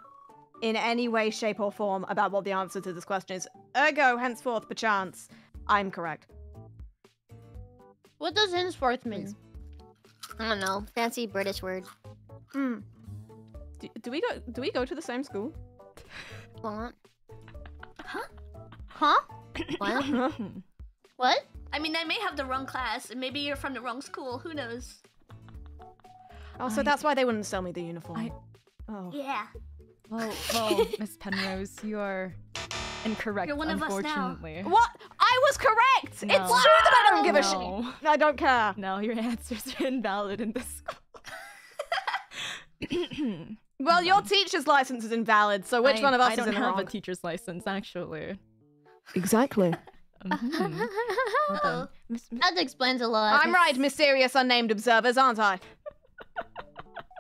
in any way, shape, or form about what the answer to this question is. Ergo, henceforth, perchance, I'm correct. What does henceforth mean? I don't know. Fancy British word. Hmm. Do, do we go? Do we go to the same school? What? Huh? Huh? What? What? I mean, I may have the wrong class, and maybe you're from the wrong school. Who knows? Oh, so I... that's why they wouldn't sell me the uniform. I... Oh. Yeah. Well, well, Miss Penrose, you are incorrect. You're one unfortunately. Of us now. What? I was correct. No. It's wow. true that I don't give no. a shit. I don't care. No, your answers are invalid in this school. Well, your teacher's license is invalid, so which I, one of us is in the wrong? I don't have a teacher's license, actually. Exactly. Mm-hmm. Well Miss, Miss... That explains a lot. I'm Miss... right, mysterious unnamed observers, aren't I?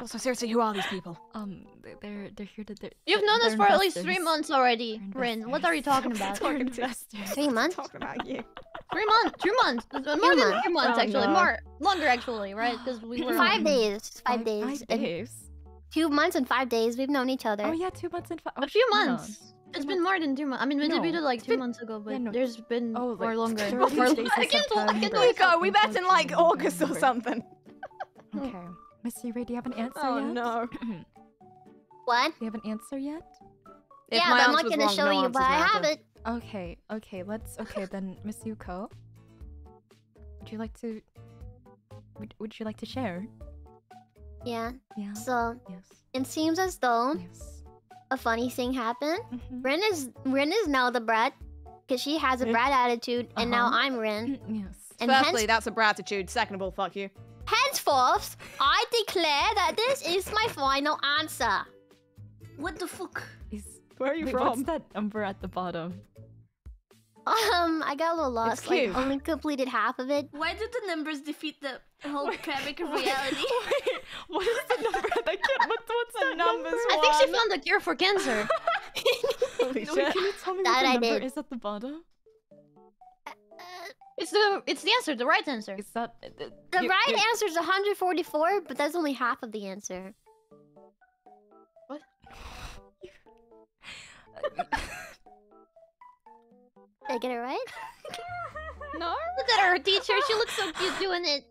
Also, seriously, who are these people? Um, they're they're here to. They're, You've they're, known us for investors. At least three months already, Rin. What are you talking about? Three months. Three months. Talking about you. Three months. Two months. More than two months, oh, actually. No. More longer, actually, right? Because we were five days. Five days. Five, five days. Two months and five days. We've known each other. Oh yeah, two months and five. Oh, a few months. No. It's been more than two months. I mean, we no, debuted like two been, months ago, but yeah, no. there's been oh, more like, longer. Yuko, we met in like August or something. Okay. Miss Yurei, do you have an answer oh, yet? Oh no. What? Do you have an answer yet? If yeah, but I'm not gonna wrong, show no you, but I have it. Okay, okay, let's... Okay, then, Miss Yuko. Would you like to... Would, would you like to share? Yeah. Yeah. So, yes. It seems as though... Yes. A funny thing happened. Mm-hmm. Rin is Rin is now the brat, because she has a brat attitude, and uh-huh. now I'm Rin. Yes. And Firstly, hence, that's a brat attitude. Second of all, fuck you. Henceforth, I declare that this is my final answer. What the fuck? Is, Where are you wait, from? What's that number at the bottom? Um, I got a little lost. I like, only completed half of it. Why did the numbers defeat the whole fabric of reality? Wait, what is the number? I can't, what, what's that number? I think she found the cure for cancer. Holy shit. Wait, can you tell me that what the I number did. Is at the bottom? Uh, it's the it's the answer, the right answer. It's not, uh, the you're, right you're... answer is one hundred forty-four, but that's only half of the answer. What? Did I get it right? No? Look at her, teacher. She looks so cute doing it.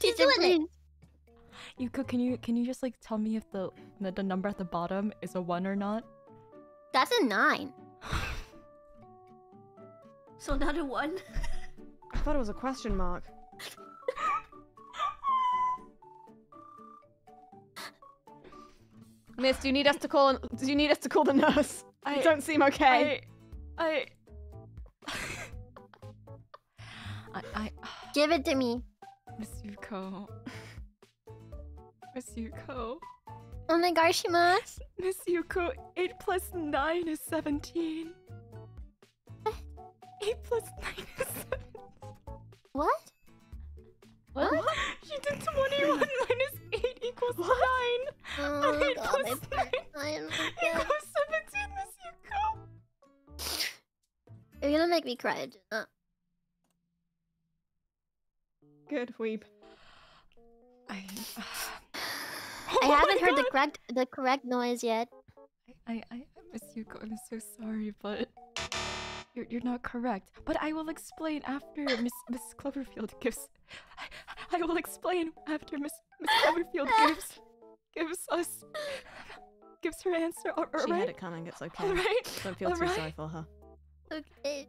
She's teacher, doing please. It. Yuko, can you can you just like tell me if the the, the number at the bottom is a one or not? That's a nine. So not a one? I thought it was a question mark. Miss, do you need us to call? Do you need us to call the nurse? I you don't seem okay. I, I... I... I... Give it to me. Miss Yuko. Miss Yuko. Onegaishimasu. Miss Yuko, eight plus nine is seventeen. eight plus nine is seventeen. What? What? What? She did twenty-one minus eight equals what? nine. Oh and eight plus nine equals seventeen, Miss Yuko. You're gonna make me cry, Juna. Good weep. I, uh... oh I haven't heard God. the correct the correct noise yet. I I I miss you. I'm so sorry, but you're you're not correct. But I will explain after Miss Miss Cloverfield gives. I, I will explain after Miss Miss Cloverfield gives gives us gives her answer. All, all she right? had it coming. It's okay. All right. Don't feel all too right. sorry for her. Okay.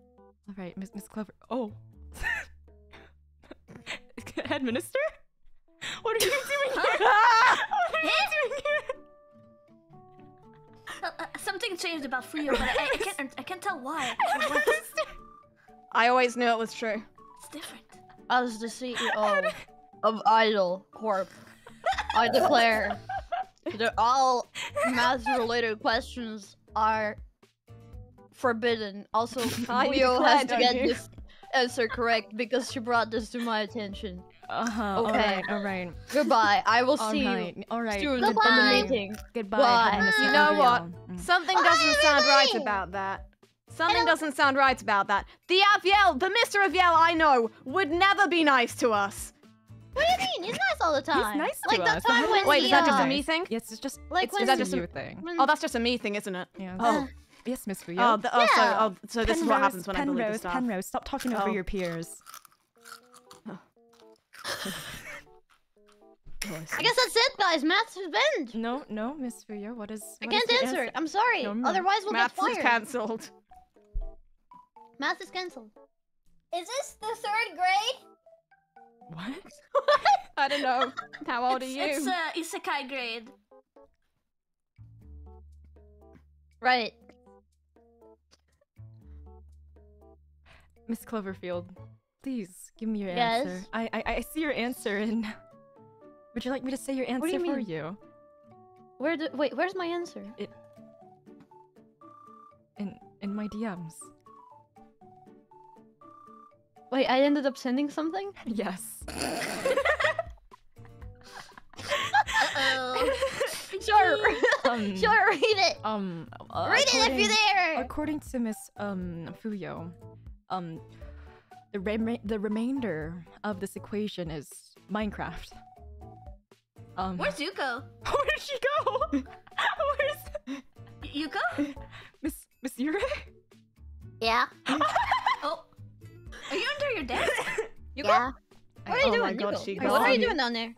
All right, Miss Miss Clover. Oh, head minister, what are you doing here? What are you doing here? Uh, uh, something changed about Fuyo, but I, I can't. I can't tell why. I always knew it was true. It's different. As the C E O of Idol Corp, I declare that all math-related questions are. Forbidden. Also, Fuyo has to get you? this answer correct because she brought this to my attention. Uh-huh. Okay. All right. All right. Goodbye. I will see all right. you. All right. Soon in the meeting. Goodbye. Goodbye. Goodbye. You know what? Something doesn't sound right about that. Something doesn't sound right about that. The Aviel, the Mister Aviel I know, would never be nice to us. What do you mean? He's nice all the time. He's nice to like us. That time when Wait, he, is that just a me thing? Yes, it's just like it's just a you thing. When... Oh, that's just a me thing, isn't it? Yeah. Oh. Yes, Miss Fuyo. Oh, the, oh, yeah. so, oh, so this Penrose, is what happens when Penrose, I believe the stuff. Penrose, stop talking oh. over your peers. Oh. Oh, I, I guess that's it, guys. Math's banned. No, no, Miss Fuyo, what is... What I can't is answer it. I'm sorry. No, otherwise, we'll Math's get fired. Maths is cancelled. Maths is cancelled. Is this the third grade? What? What? I don't know. How old it's, are you? It's uh, Isekai grade. Right. Miss Cloverfield, please give me your yes. answer. I, I I see your answer, and would you like me to say your answer you for you? Where do wait? Where's my answer? It, in in my D Ms. Wait, I ended up sending something? Yes. Uh-oh. Sure. Um, sure, read it. Um, uh, read it if you're there. According to Miss um Fuyo. Um, the rem the remainder of this equation is Minecraft. Um, where's Yuko? Where did she go? Where's Yuko? Miss Miss Yurei? Yeah. Oh, are you under your desk? Yuko? Yeah. What are you oh doing? My God, she what are you doing down there?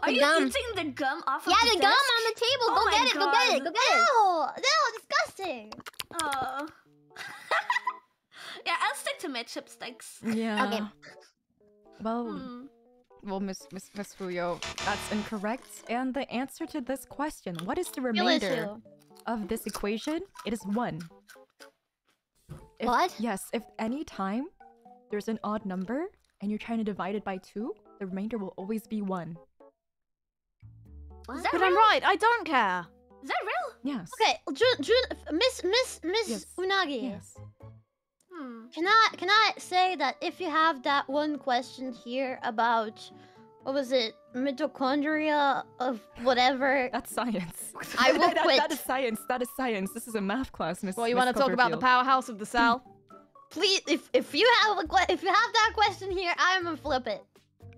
Are the you gum. eating the gum off of yeah, the Yeah, the gum desk? on the table. Oh go get God. it. Go get it. Go get no. it. No, disgusting. Oh. Yeah, I'll stick to my chipsticks. Yeah. Okay. Well, hmm. well, Miss Miss Miss Fuyo, that's incorrect. And the answer to this question, what is the remainder of this equation? It is one. If, what? Yes. If any time there's an odd number and you're trying to divide it by two, the remainder will always be one. What? Is that but real? I'm right. I don't care. Is that real? Yes. Okay, Jun, Jun, Miss Miss Miss yes. Unagi. Yes. Can I, can I say that if you have that one question here about, what was it, mitochondria of whatever... That's science. I will that, quit. That is science, that is science. This is a math class, Miss Well, you Miz want to talk about the powerhouse of the cell? Please, if, if, you have a, if you have that question here, I'm gonna flip it.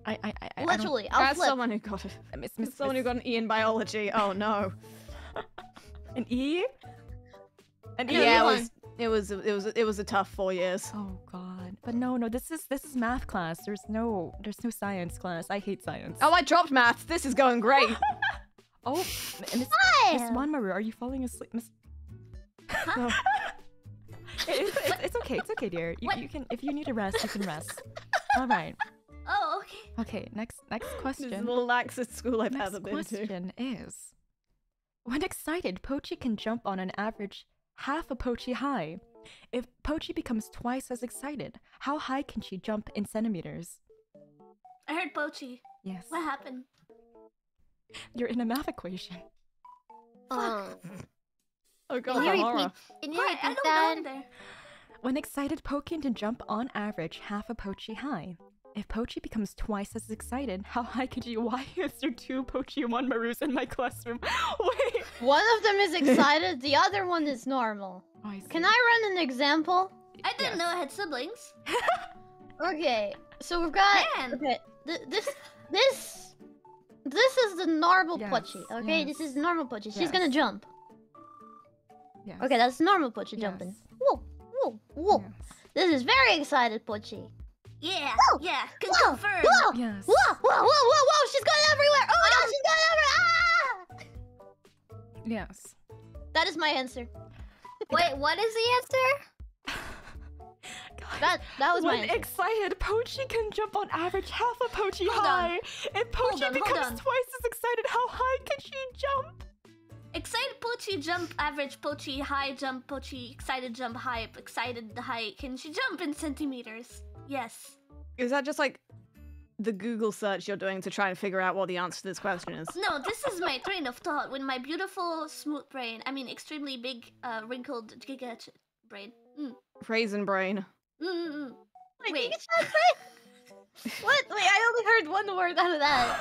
I, I, I Literally, I I'll that's flip. someone who got it. Miss, Miss, someone Miss. who got an E in biology, oh no. An E? An E? Yeah, it was... It was it was it was a tough four years. Oh God! But no, no, this is this is math class. There's no there's no science class. I hate science. Oh, I dropped math. This is going great. Oh, Miss Wanmaru, are you falling asleep, Miss? Huh? No. it, it, it, it's okay, it's okay, dear. You, you can if you need to rest, you can rest. All right. Oh, okay. Okay, next next question. This is the laxest school I've next ever been to. Next question is: when excited, Pochi can jump on an average. Half a Pochi high. If Pochi becomes twice as excited, how high can she jump in centimeters? I heard Pochi. Yes. What happened? You're in a math equation. Oh. Oh God, can you repeat, can you Why, repeat that? There. When excited, Pochi can jump on average half a Pochi high. If Pochi becomes twice as excited, how high could you? Why is there two Pochi Wanmarus in my classroom? Wait. One of them is excited, the other one is normal. Oh, I Can I run an example? I didn't yes. know I had siblings. Okay, so we've got. Man. Okay, th this, this, this is the normal yes. Pochi. Okay, yes. this is normal Pochi. Yes. She's gonna jump. Yes. Okay, that's normal Pochi yes. jumping. Whoa, whoa, whoa! Yes. This is very excited Pochi. Yeah, whoa, yeah, can whoa, confirm. Whoa, yes. whoa, whoa, whoa, whoa, whoa, she's going everywhere. Oh my um, God, she's going everywhere. Ah! Yes. That is my answer. Wait, what is the answer? God, that, that was when my answer. Excited, Pochi can jump on average half a Pochi hold high. On. If Pochi on, becomes twice as excited, how high can she jump? Excited Pochi jump, average Pochi high jump, Pochi excited jump high, excited high. Can she jump in centimeters? Yes. Is that just like the Google search you're doing to try and figure out what the answer to this question is? No, this is my train of thought with my beautiful, smooth brain. I mean, extremely big, uh, wrinkled giga ch brain. Mm. Raisin brain. Mm-mm-mm. Wait, Wait. What? Wait, I only heard one word out of that.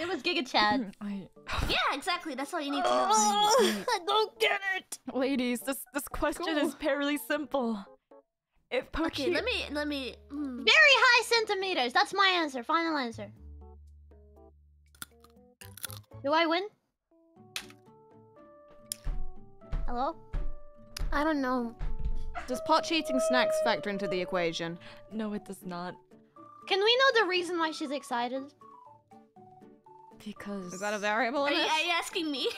It was Giga Chad. I... Yeah, exactly. That's all you need to know. I don't get it, ladies. This this question cool. is fairly simple. If Pochi... Okay, let me let me. Mm. Very high centimeters. That's my answer. Final answer. Do I win? Hello? I don't know. Does Pochi eating snacks factor into the equation? No, it does not. Can we know the reason why she's excited? Because... Is that a variable in this? Are you asking me?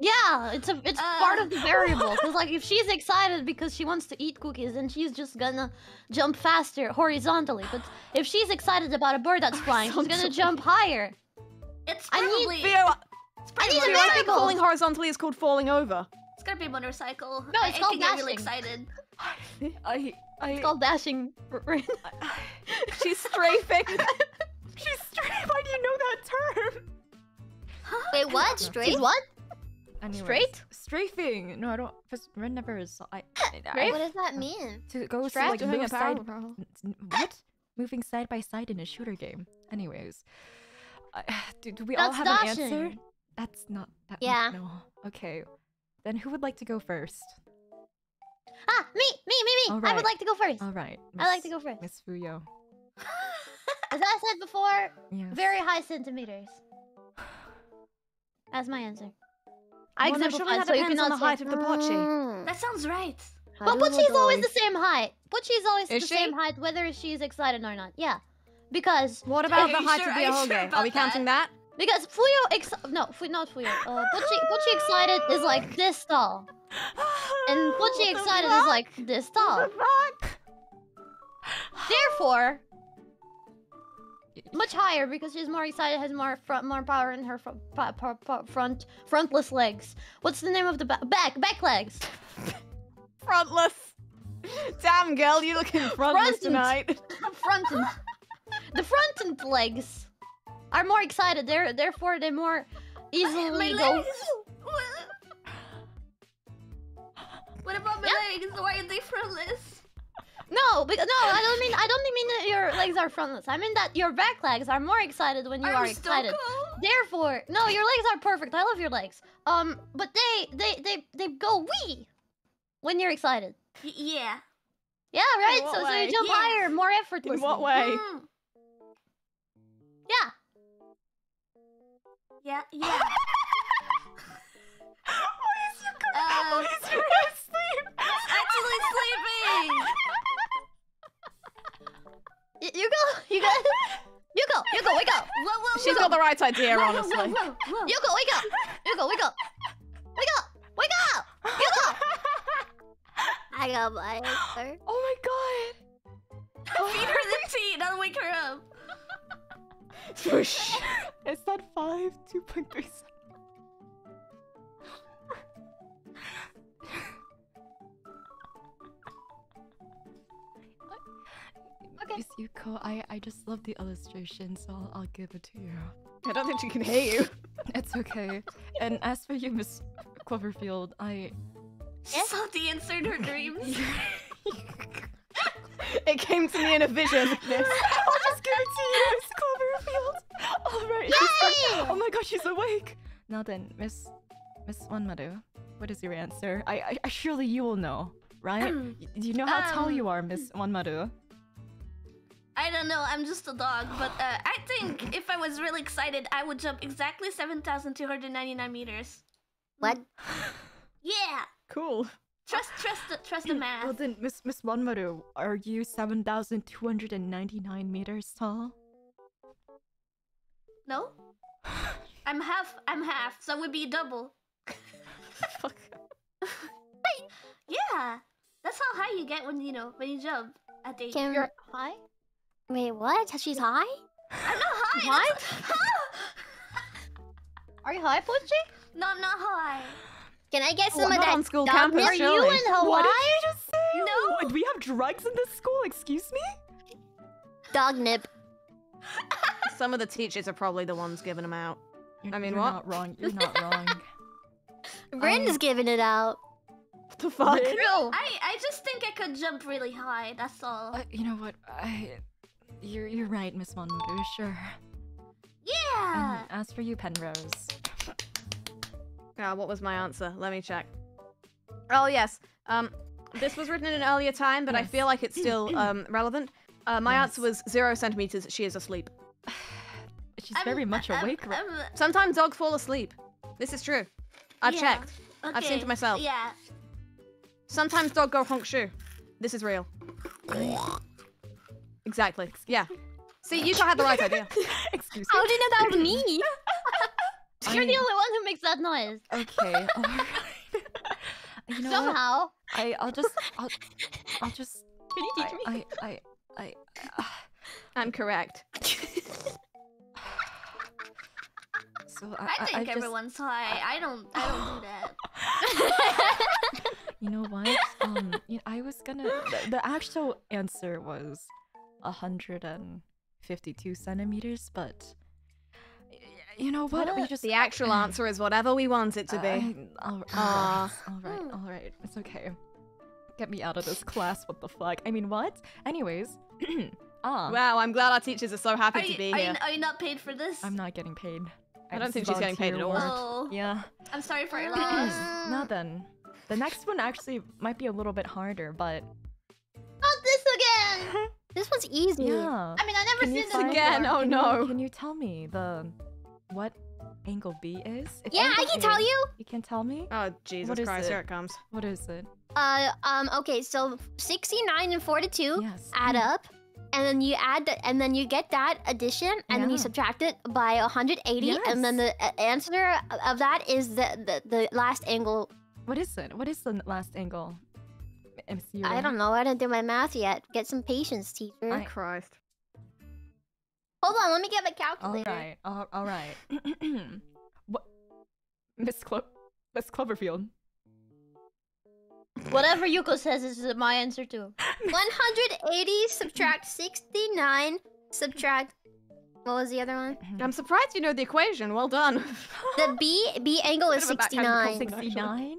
Yeah, it's a it's uh, part of the variable. Because like, if she's excited because she wants to eat cookies, then she's just gonna jump faster horizontally. But if she's excited about a bird that's flying, she's gonna jump higher. It's probably... I need, Theo, it's probably I need a miracle. I think falling horizontally is called falling over. It's gonna be a motorcycle. No, it's I, called I dashing. Really excited. I, I, it's called dashing. She's strafing. She's straight. Why do you know that term? Wait, what? Straight? What? Anyways, straight? Strafing. No, I don't. Ren never is. I, I, I, what does that mean? To go Straf like move side. Power, what? Moving side by side in a shooter game. Anyways, uh, do, do we That's all have dashing. An answer? That's not. That yeah. No. Okay. Then who would like to go first? Ah, me, me, me, me. Right. I would like to go first. All right. Miss, I like to go first. Miss Fuyo. As I said before, yes. very high centimeters. That's my answer. I well, exemplified, so you cannot on the height say... of the Pochi. That sounds right. But well, Pochi's always the same height. Pochi's always is the she? Same height, whether she's excited or not. Yeah, because. What about the height sure, of the Ahoge? Sure Are we counting that? that? Because Fuyo ex no, Fuyo, not Fuyo. Uh, Pochi, Pochi excited is like this tall, and Pochi excited is like this tall. Therefore. Much higher because she's more excited, has more front, more power in her fr front, frontless legs. What's the name of the ba back, back legs? Frontless. Damn girl, you looking frontless frontant. Tonight. Frontant. The frontant legs are more excited. They're therefore they more easily go. What about my yeah. legs? Why are they frontless? No, because, no, I don't mean. I don't mean that your legs are frontless. I mean that your back legs are more excited when you I'm are excited. Cool. Therefore, no, your legs are perfect. I love your legs. Um, but they, they, they, they go wee when you're excited. Yeah. Yeah, right. So, so you jump yeah. higher, more effortlessly. In what way? Mm. Yeah. Yeah. Yeah. What is your? Uh, what is your sleep? It's actually sleeping. You go, you go, you go, you go, wake up. Whoa, whoa, She's whoa. Got the right idea, whoa, honestly. Whoa, whoa, whoa. You go, wake up, you go, wake up, wake up, wake up, you go. I got my answer. Oh my god. Feed her the tea, that'll wake her up. Whoosh. It's not five, two point three seven. Okay. Miss Yuko, I, I just love the illustration, so I'll, I'll give it to you. I don't think she can hear you. It's okay. And as for you, Miss Cloverfield, I... Yeah? Salty answered her dreams. It came to me in a vision. Yes. I'll just give it to you, Miss Cloverfield. All right. Got... Oh my gosh, she's awake. Now then, Miss Miss Wanmaru, what is your answer? I, I, I surely you will know, right? Um, Do you know how um, tall you are, Miss Wanmaru? I don't know, I'm just a dog, but uh, I think if I was really excited, I would jump exactly seven thousand two hundred ninety-nine meters. What? Yeah! Cool. Trust trust, the, trust the math. Well then, Miss Miss Wanmaru, are you seven thousand two hundred ninety-nine meters tall? No. I'm half, I'm half, so it would be double. Fuck. Yeah! That's how high you get when, you know, when you jump at the... Can you're high? Wait, what? She's high? I'm not high! What? Are you high, Pochi? No, I'm not high. Can I get some well, of that on school campus, Are surely. You in Hawaii? What did you just say? No! What, do we have drugs in this school? Excuse me? Dog nip. Some of the teachers are probably the ones giving them out. You're, I mean, you're what? Not wrong. You're not wrong. Rin's um, giving it out. What the fuck? Rin? No! I, I just think I could jump really high, that's all. Uh, you know what? I... You're, you're right, Miss Wanmaru, sure. Yeah! And as for you, Penrose. Ah, oh, what was my answer? Let me check. Oh, yes. Um, this was written in an earlier time, but yes. I feel like it's still um, relevant. Uh, my yes. answer was zero centimeters. She is asleep. She's I'm, very much I'm, awake. I'm, I'm... Sometimes dogs fall asleep. This is true. I've yeah. checked. Okay. I've seen for myself. Yeah. Sometimes dog go honk shoe. This is real. Exactly. Yeah. See, you had the right idea. Excuse me. How do you know that was me? You're I... the only one who makes that noise. Okay. All right. You know Somehow. What? I I'll just I'll I'll just. Can you teach I, me? I I I. I uh... I'm correct. So I, I think I, I everyone's just, high. I, I don't. I don't do that. You know what? Um, you know, I was gonna. The, the actual answer was a hundred and fifty-two centimeters, but you know what? what? We just the actual uh, answer is whatever we want it to uh, be. All right, all right, all right. It's okay. Get me out of this class. What the fuck? I mean, what? Anyways. Ah. Wow, I'm glad our teachers are so happy are you, to be are here. You, are you not paid for this? I'm not getting paid. I, I don't think she's getting paid at all. Oh. Yeah. I'm sorry for your loss. Now then. The next one actually might be a little bit harder, but... Not this again! This one's easy. Yeah. I mean, I've never can seen this again. Or, oh can no. You, can you tell me the... what angle B is? If yeah, I can A, tell you! You can tell me? Oh, Jesus Christ, it? Here it comes. What is it? Uh, um, okay, so sixty-nine and forty-two yes. add mm. up. And then you add, the, and then you get that addition, and yeah. then you subtract it by one hundred eighty, yes. and then the answer of that is the, the the last angle. What is it? What is the last angle? M C U I don't know. I didn't do my math yet. Get some patience, teacher. I... Christ. Hold on. Let me get my calculator. All right. All, all right. What, Miss Clo Miss Cloverfield? Whatever Yuko says is my answer too. one hundred eighty subtract sixty-nine subtract... What was the other one? I'm surprised you know the equation. Well done. The B B angle is sixty-nine. sixty-nine?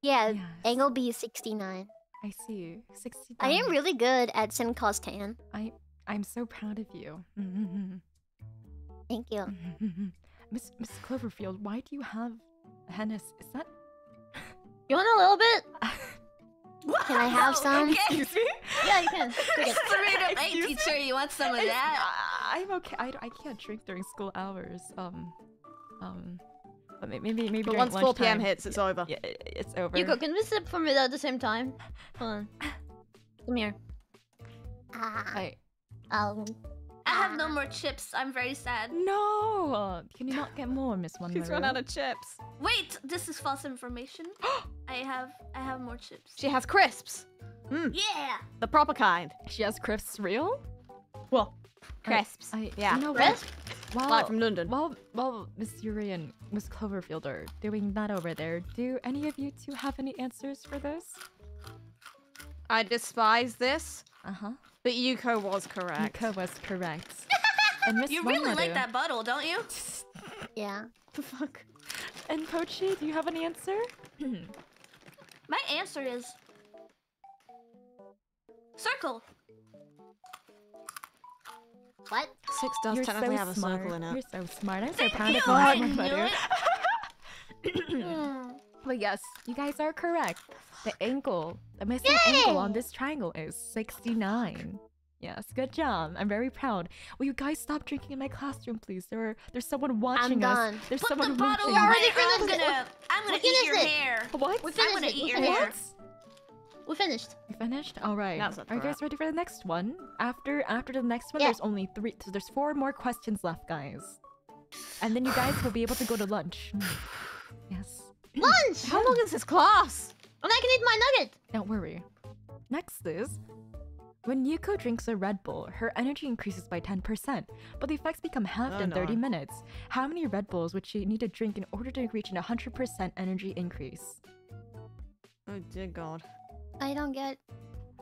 Yeah, yes. Angle B is sixty-nine. I see. sixty-nine. I am really good at sin cos tan. I, I'm so proud of you. Mm-hmm. Thank you. Miss Miss Cloverfield, why do you have Hennis? Is that... You want a little bit? Can I have some? Okay. Excuse me? Yeah, you can. Hey, teacher, you want some of that? I'm okay. I, I can't drink during school hours. Um, um, but maybe maybe. But once four P M hits, it's yeah, over. Yeah, it's over. Yuko, can we sip for me at the same time? Hold on. Come here. I. Um. I have no more chips. I'm very sad. No! Can you not get more, Miss Wanmaru? She's run out of chips. Wait! This is false information. I have I have more chips. She has crisps. Mm. Yeah! The proper kind. She has crisps real? Well, crisps. I, I, yeah. You know crisps? While, like from London. While, while Miss Yurei and Miss Cloverfield are doing that over there, do any of you two have any answers for this? I despise this. Uh-huh. But Yuko was correct. Yuko was correct. And Miss you really Wanmaru. Like that bottle, don't you? Yeah. The fuck? And Pochi, do you have an answer? My answer is... circle. What? Six does You're technically so have a smart. Circle in it. You're so smart. I'm so proud of you. But yes, you guys are correct. The angle, the missing Yay! Angle on this triangle is sixty-nine. Yes, good job. I'm very proud. Will you guys stop drinking in my classroom, please? There are, there's someone watching I'm us. Done. There's Put someone the watching. Already I'm gonna, I'm gonna eat your it. Hair. What? We're I'm gonna it. Eat your hair. We're finished. We finished. All right. Are you guys ready for the next one? After, after the next one, yeah. there's only three. So there's four more questions left, guys. And then you guys will be able to go to lunch. Yes. Lunch. How long is this class? And I can eat my nugget! Don't worry. Next is... when Yuko drinks a Red Bull, her energy increases by ten percent, but the effects become halved oh, in thirty no. minutes. How many Red Bulls would she need to drink in order to reach an one hundred percent energy increase? Oh dear god. I don't get...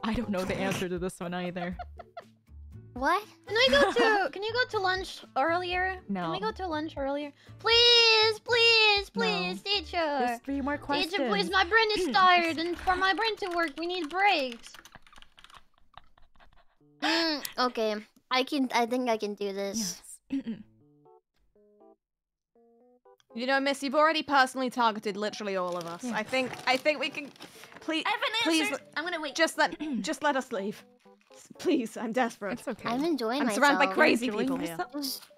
I don't know the answer to this one either. What? Can we go to... can you go to lunch earlier? No. Can we go to lunch earlier? Please, please, please, no. teacher! There's three more questions. Teacher, please, my brain is tired, and for my brain to work, we need breaks. Mm, okay. I can... I think I can do this. Yes. You know, Miss, you've already personally targeted literally all of us. Yeah. I think I think we can. Please, I have an answer. Please, I'm gonna wait. Just let just let us leave. Please, I'm desperate. It's okay. I'm enjoying I'm myself. I'm surrounded by crazy people here.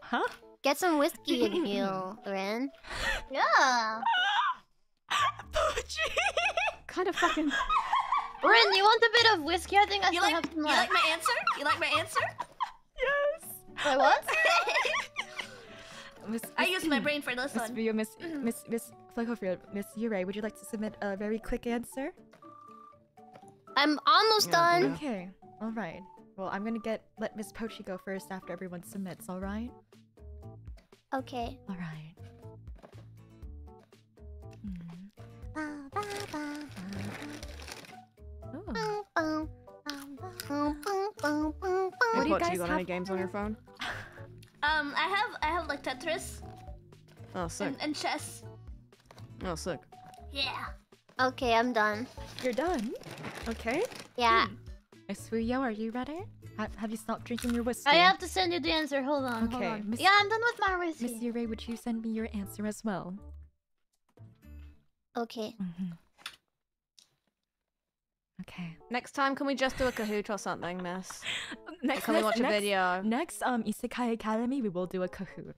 Huh? Get some whiskey in you, Rin. Yeah. Pochi. Kind of fucking. Rin, you want a bit of whiskey? I think I you still like, have some left. You like my answer? You like my answer? Yes. Wait, what? Miss, I used my brain for this Miss one. Fuyo, Miss Miss Miss Cloverfield, Miss Yurei, would you like to submit a very quick answer? I'm almost yeah, done. Yeah. Okay. All right. Well, I'm gonna get let Miss Pochi go first after everyone submits. All right. Okay. All right. What do you guys got? Any games on your phone? Um, I have, I have like Tetris. Oh, sick. And, and chess. Oh, sick. Yeah. Okay, I'm done. You're done? Okay. Yeah. Hmm. Miss Fuyo, are you ready? Have, have you stopped drinking your whiskey? I have to send you the answer. Hold on, okay. Hold on. Miss, yeah, I'm done with my whiskey. Miss Yurei, would you send me your answer as well? Okay. Mm-hmm. Okay. Next time, can we just do a Kahoot or something, Miss? Next, can we watch next, a video? Next, um, Isekai Academy, we will do a Kahoot.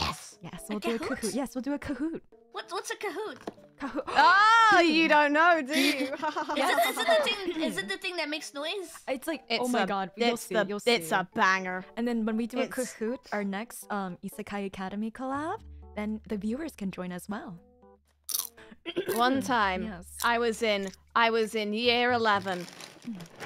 Yes. Yes, we'll a do Kahoot? a Kahoot. Yes, we'll do a Kahoot. What? What's a Kahoot? Kahoot. Oh, you don't know, do you? Is it, is it the thing? Is it the thing that makes noise? It's like, it's oh my a, god, you'll see, the, you'll see. It's a banger. And then when we do it's... a Kahoot, our next um Isekai Academy collab, then the viewers can join as well. One time, yes. I was in, I was in year eleven.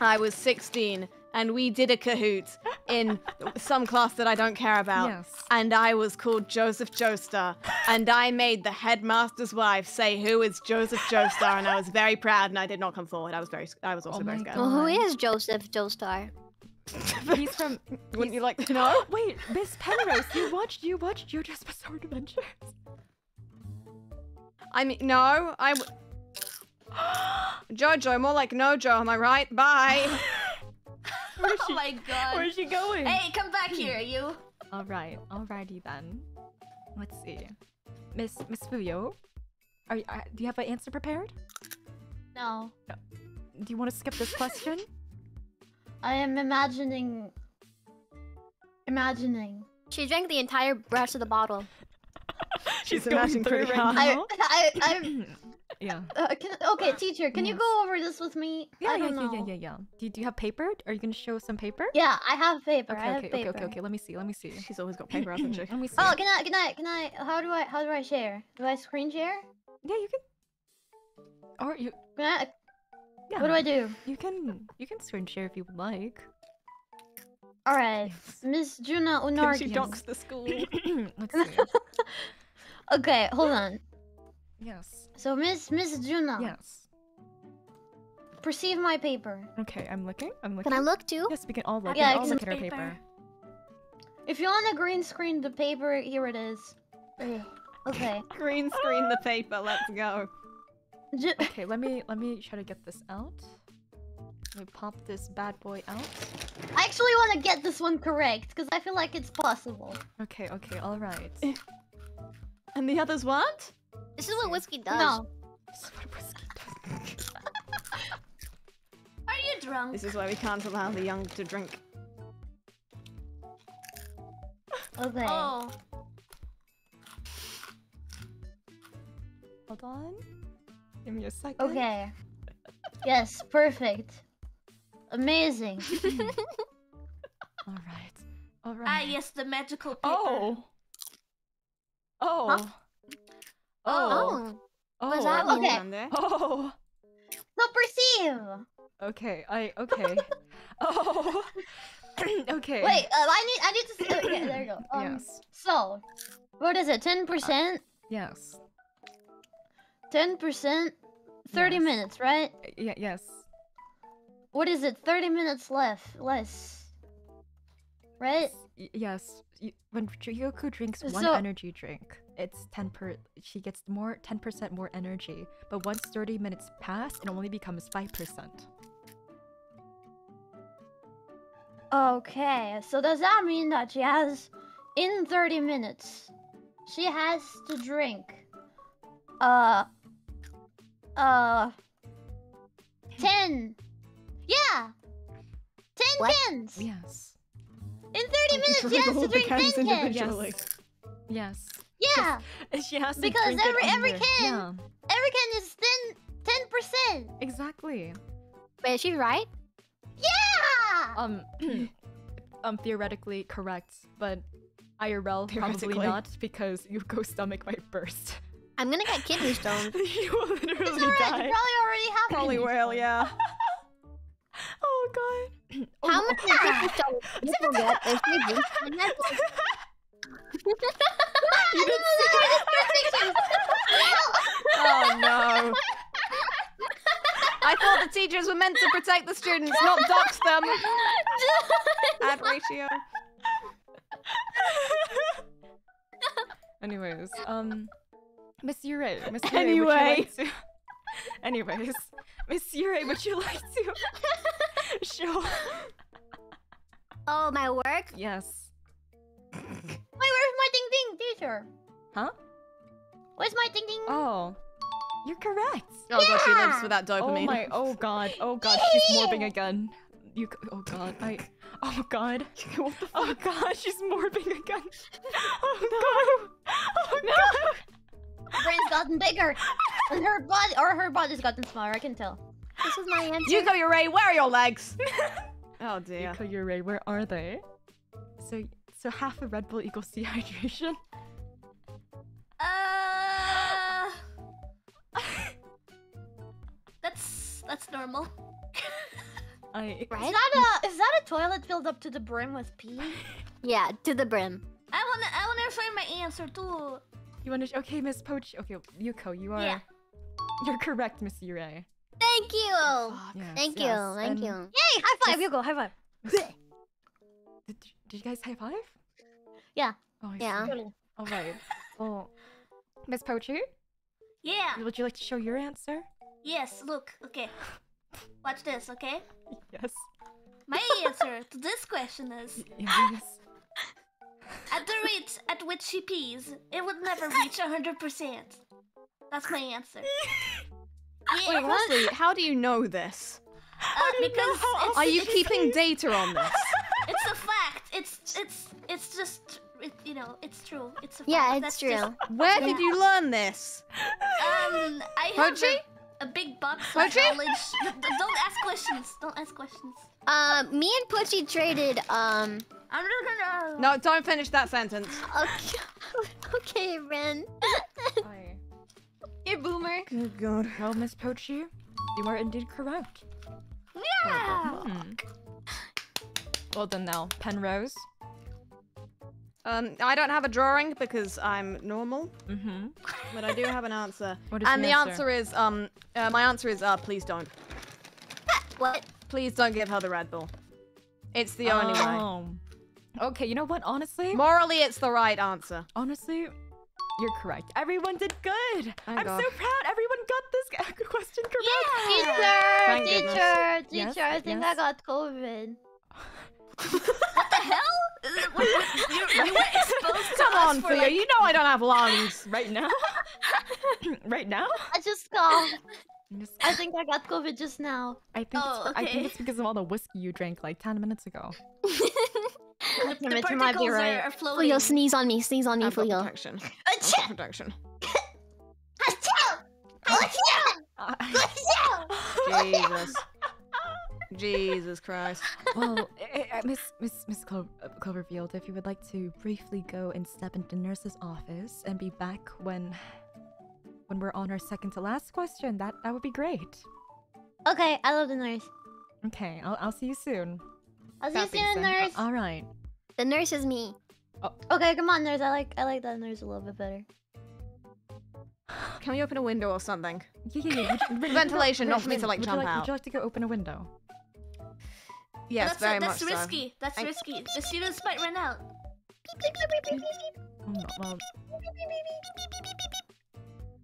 I was sixteen, and we did a Kahoot in some class that I don't care about. Yes. And I was called Joseph Joestar, and I made the headmaster's wife say, "Who is Joseph Joestar?" And I was very proud, and I did not come forward. I was very, I was also oh very scared. Well, who is Joseph Joestar? He's from. Wouldn't he's... you like to know? Wait, Miss Penrose, you watched, you watched JoJo's Bizarre Adventures. I mean, no, I. W Jojo, more like Nojo, am I right? Bye! Where is she? Oh my god. Where is she going? Hey, come back here, you! Alright, alrighty then. Let's see. Miss Miss Fuyo, are you, uh, do you have an answer prepared? No. no. Do you want to skip this question? I am imagining. Imagining. She drank the entire rest of the bottle. She's, She's imagining through right now. I, I, I'm... Yeah. Uh, can, okay, teacher, can yes. you go over this with me? Yeah, I don't yeah, know. yeah, yeah, yeah, yeah. Do, do you have paper? Are you gonna show some paper? Yeah, I have paper. Okay, I have okay, paper. okay, okay, okay. Let me see. Let me see. She's always got paper, hasn't she? Let me see. Oh, can I? Can I? Can I? How do I? How do I share? Do I screen share? Yeah, you can. Or you. Can I? Yeah. What do I do? You can. You can screen share if you would like. All right, yes. Miss Juna Unagi. She docks the school. Let's see. Okay, hold on. Yes. So Miss Miss Juna. Yes. Perceive my paper. Okay, I'm looking. I'm looking. Can I look too? Yes, we can all look. Yeah, all look at our paper. paper. If you want to green screen the paper, here it is. Okay. Green screen the paper. Let's go. J okay, let me let me try to get this out. Let me pop this bad boy out. I actually want to get this one correct because I feel like it's possible. Okay. Okay. All right. And the others what? This is what whiskey does. No. This is what whiskey does. Are you drunk? This is why we can't allow the young to drink. Okay. Oh. Hold on. Give me a second. Okay. Yes, perfect. Amazing. All right. All right. Ah, yes, the magical paper. Oh. Oh. Huh? Oh. Oh. What's that? Okay. Oh. So perceive. Okay. I. Okay. oh. okay. Wait. Uh, I need. I need to. See. Okay. There we go. Um, yes. So, what is it? Ten percent. Yes. Ten percent. Thirty yes. minutes, right? Yeah. Yes. What is it? Thirty minutes left. Less. Right. Y yes. Y when Ryoko drinks one so energy drink. It's ten per. She gets more ten percent more energy, but once thirty minutes pass, it only becomes five percent. Okay, so does that mean that she has, in thirty minutes, she has to drink uh uh ten yeah ten what? cans. Yes. In thirty minutes she has to drink ten cans. Yes. Yes. Yeah. She has to because drink every it every can yeah. every can is ten ten percent. Exactly. Wait, is she right? Yeah. Um. um. Theoretically correct, but I R L probably not because Yuko's stomach might burst. I'm gonna get kidney stones. You will literally it's already, die. Probably already happened. Probably will. Yeah. Oh god. How oh, much kidney stones? You will get if you drink enough. You didn't see it. Oh no. I thought the teachers were meant to protect the students, not dox them. Ad ratio. Anyways, um, Miss Yurei, Miss Yurei, anyway. Would you like to? Anyways, Miss Yurei, would you like to show? Oh, my work? Yes. Wait, where's my ding ding, teacher? Huh? Where's my ding ding? Oh. You're correct. Oh yeah. God, she lives with that dopamine. Oh my! Oh god! Oh god! She's morbing again. You. Oh god! I. Oh god! What the fuck? Oh god! She's morbing again. Oh no! Oh no! Her brain's gotten bigger, and her body or her body's gotten smaller. I can tell. This is my answer. Yuko Yurei, where are your legs? Oh dear. Yuko Yurei, where are they? So, so half a Red Bull equals dehydration. Uh. That's that's normal. I right? Is that a is that a toilet filled up to the brim with pee? Yeah, to the brim. I wanna I wanna show you my answer too. You wanna okay, Miss Pochi. Okay, Yuko, you are yeah. You're correct, Miss Yurei. Thank you. Oh, yes, thank yes, you, thank you. Yay! High five, yes. Yuko, high five. Did, did you guys high five? Yeah. Oh, I yeah. See. All right. Oh, Miss Pochi. Yeah. Would you like to show your answer? Yes, look, okay. Watch this, okay? Yes. My answer to this question is... Yes. At the rate at which she pees, it would never reach one hundred percent. That's my answer. Yeah. Wait, honestly, how do you know this? Uh, because know. It's, Are you it's, keeping it's, data on this? It's a fact. It's, it's, it's just... It, you know, it's true. It's a yeah, it's That's true. Just... Where yeah. did you learn this? Um, I have a, a big box of Pochi? Knowledge. Don't ask questions. Don't ask questions. Um, me and Pochi traded. Um. I'm not gonna. No, don't finish that sentence. Okay, okay, Rin. Hey, boomer. Good God. Well, Miss Pochi, you are indeed correct. Yeah. Hmm. Well done, now, Penrose. Um, I don't have a drawing because I'm normal, mm-hmm. but I do have an answer. What is and the answer, answer is, um, uh, my answer is, uh, please don't. What? Please don't give her the Red Bull. It's the oh. only way. Okay, you know what? Honestly, morally, it's the right answer. Honestly, you're correct. Everyone did good. Thank I'm God. so proud. Everyone got this question correct. Yeah. Teacher, teacher, goodness. teacher. Yes, I think yes. I got COVID. What the hell? What, what, you, you were exposed to Come us on, for Fuyo, like... you know I don't have lungs right now. Right now? I just coughed. Just... I think I got COVID just now. I think, oh, it's, for... okay. I think it's because of all the whiskey you drank like ten minutes ago. the, the particles might be right. are flowing. Fuyo, sneeze on me, sneeze on me, I've Fuyo. Got protection. I've got protection. Jesus. Jesus Christ. Well, uh, Miss Miss Miss Clo uh, Cloverfield, if you would like to briefly go and step into Nurse's office and be back when when we're on our second to last question, that that would be great. Okay, I love the nurse. Okay, I'll I'll see you soon. I'll that see you soon, nurse. Uh, all right. The nurse is me. Oh. Okay, come on, nurse. I like I like that nurse a little bit better. Can we open a window or something? Yeah, yeah, yeah. Would you, ventilation, not for me to like jump like, out. Would you like to go open a window? Yes, that's very a, that's much risky. So. That's Thank risky. Beep, beep, the students might run out.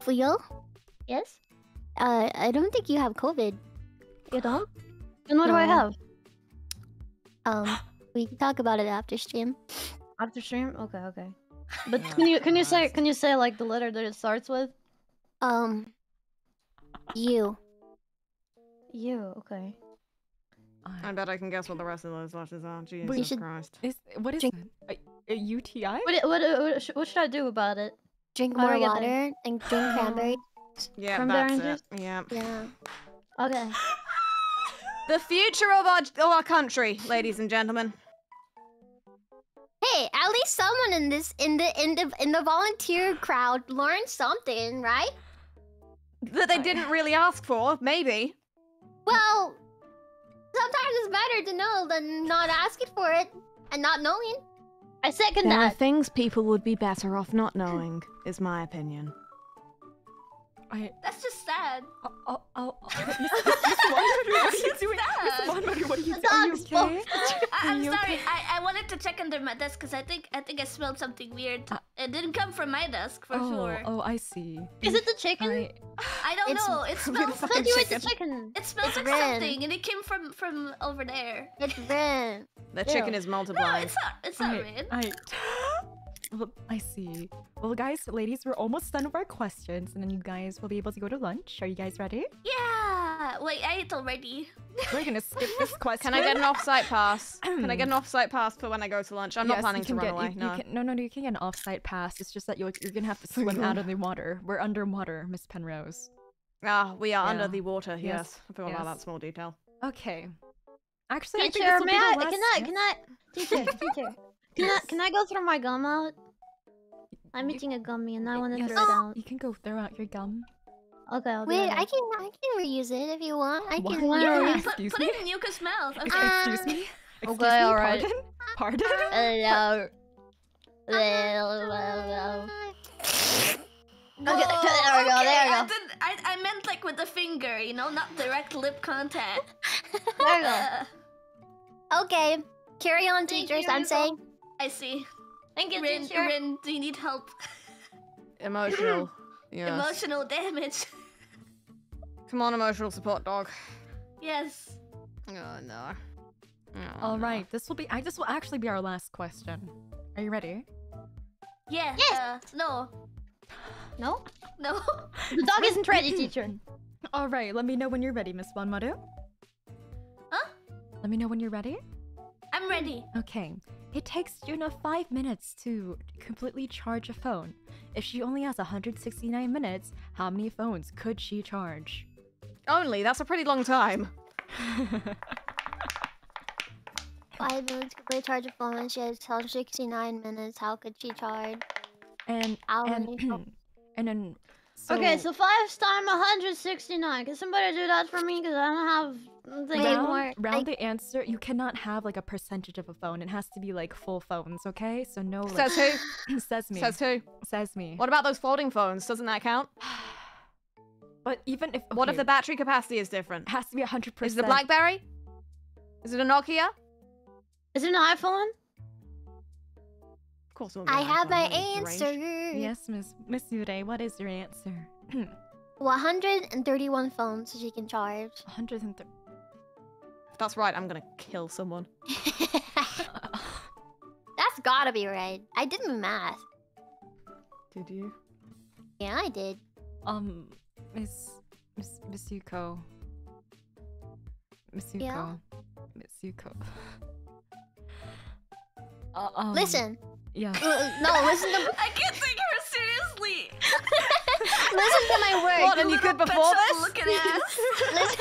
Fuyo? Yes? Uh, I don't think you have COVID. You don't? Then what no. do I have? Um, we can talk about it after stream. After stream? Okay, okay. But can you can you say can you say like the letter that it starts with? Um, you. You okay? I bet I can guess what the rest of those letters are. Jesus should, Christ! Is, what is drink, a, a U T I? What, what what what should I do about it? Drink more water then. And drink cranberry. Yeah, cranberry that's it. Yeah. Yeah. Okay. The future of our of our country, ladies and gentlemen. Hey, at least someone in this in the in the in the volunteer crowd learned something, right? That they didn't really ask for, maybe. Well, sometimes it's better to know than not asking for it and not knowing. I second that. There are things people would be better off not knowing, is my opinion. I... That's just sad. Oh, oh, oh, oh. Mister Wanmaru, what are you doing? Mister Wanmaru, what are you doing? Are you okay? I'm you sorry. Okay? I, I wanted to check under my desk because I think I think I smelled something weird. Uh, it didn't come from my desk for oh, sure. Oh, I see. Is it the chicken? I, I don't it's, know. It smells like you ate the chicken. It smells like something, and it came from from over there. It's Rin. The chicken Ew. Is multiplying. No, it's not. It's not Rin. I. I... Well, I see. Well, guys, ladies, we're almost done with our questions, and then you guys will be able to go to lunch. Are you guys ready? Yeah! Wait, I ate already. We're gonna skip this question. Can I get an off-site pass? Can I get an off-site pass for when I go to lunch? I'm yes, not planning to run get, away. You, no. You can, no, no, no, you can get an off-site pass. It's just that you're, you're gonna have to swim out of the water. We're underwater, Miss Penrose. Ah, we are yeah. under the water, yes. yes. I feel yes. about that small detail. Okay. Actually, teacher, I think this will be the last... Can I, can I, teacher, teacher. Can yes. I can I go throw my gum out? I'm you, eating a gummy and I want to yes. throw it out. You can go throw out your gum. Okay. I'll Wait, I can I can reuse it if you want. I what? can. Yeah, put, put it in Yuka's mouth. Okay. Um, Excuse me. Excuse okay. Me, all right. Pardon. Pardon. Hello. Hello. Okay, there we go, okay, there we go. I, didn't, I, I meant like with the finger, you know, not direct lip contact. There we go. Okay. Carry on, teacher sensei. I see. Thank you, Rin, teacher. Rin, do you need help? Emotional. Yes. Emotional damage. Come on, emotional support dog. Yes. Oh, no. Oh, All no. right. This will be. I. This will actually be our last question. Are you ready? Yeah. Yes. Uh, no. No. No. The dog isn't ready, teacher. All right. Let me know when you're ready, Miss Wanmaru. Huh? Let me know when you're ready. I'm ready. Okay. It takes Juna five minutes to completely charge a phone. If she only has one hundred sixty-nine minutes, how many phones could she charge? Only? That's a pretty long time. Five minutes to completely charge a phone when she has one hundred sixty-nine minutes. How could she charge? And and, and then... So... Okay, so five times one hundred sixty-nine. Can somebody do that for me? Because I don't have... Round, round I... the answer. You cannot have like a percentage of a phone. It has to be like full phones, okay? So no. Like... Says who? Says me. Says who? Says me. What about those folding phones? Doesn't that count? But even if okay. What if the battery capacity is different? It has to be one hundred percent. Is it a BlackBerry? Is it a Nokia? Is it an iPhone? Of course. It I have my answer. Range. Yes, Miss Miss Yurei, what is your answer? one hundred thirty-one phones she can charge. one hundred thirty. That's right, I'm gonna kill someone. That's gotta be right. I did my math. Did you? Yeah, I did. Um, Miss... Miss... Miss Yuko. Miss Yuko. Yeah. Miss Yuko. uh, um, listen. Yeah. Uh, no, listen to... I can't take her seriously. Listen to my words. What, and you could before this? Look at us. Listen.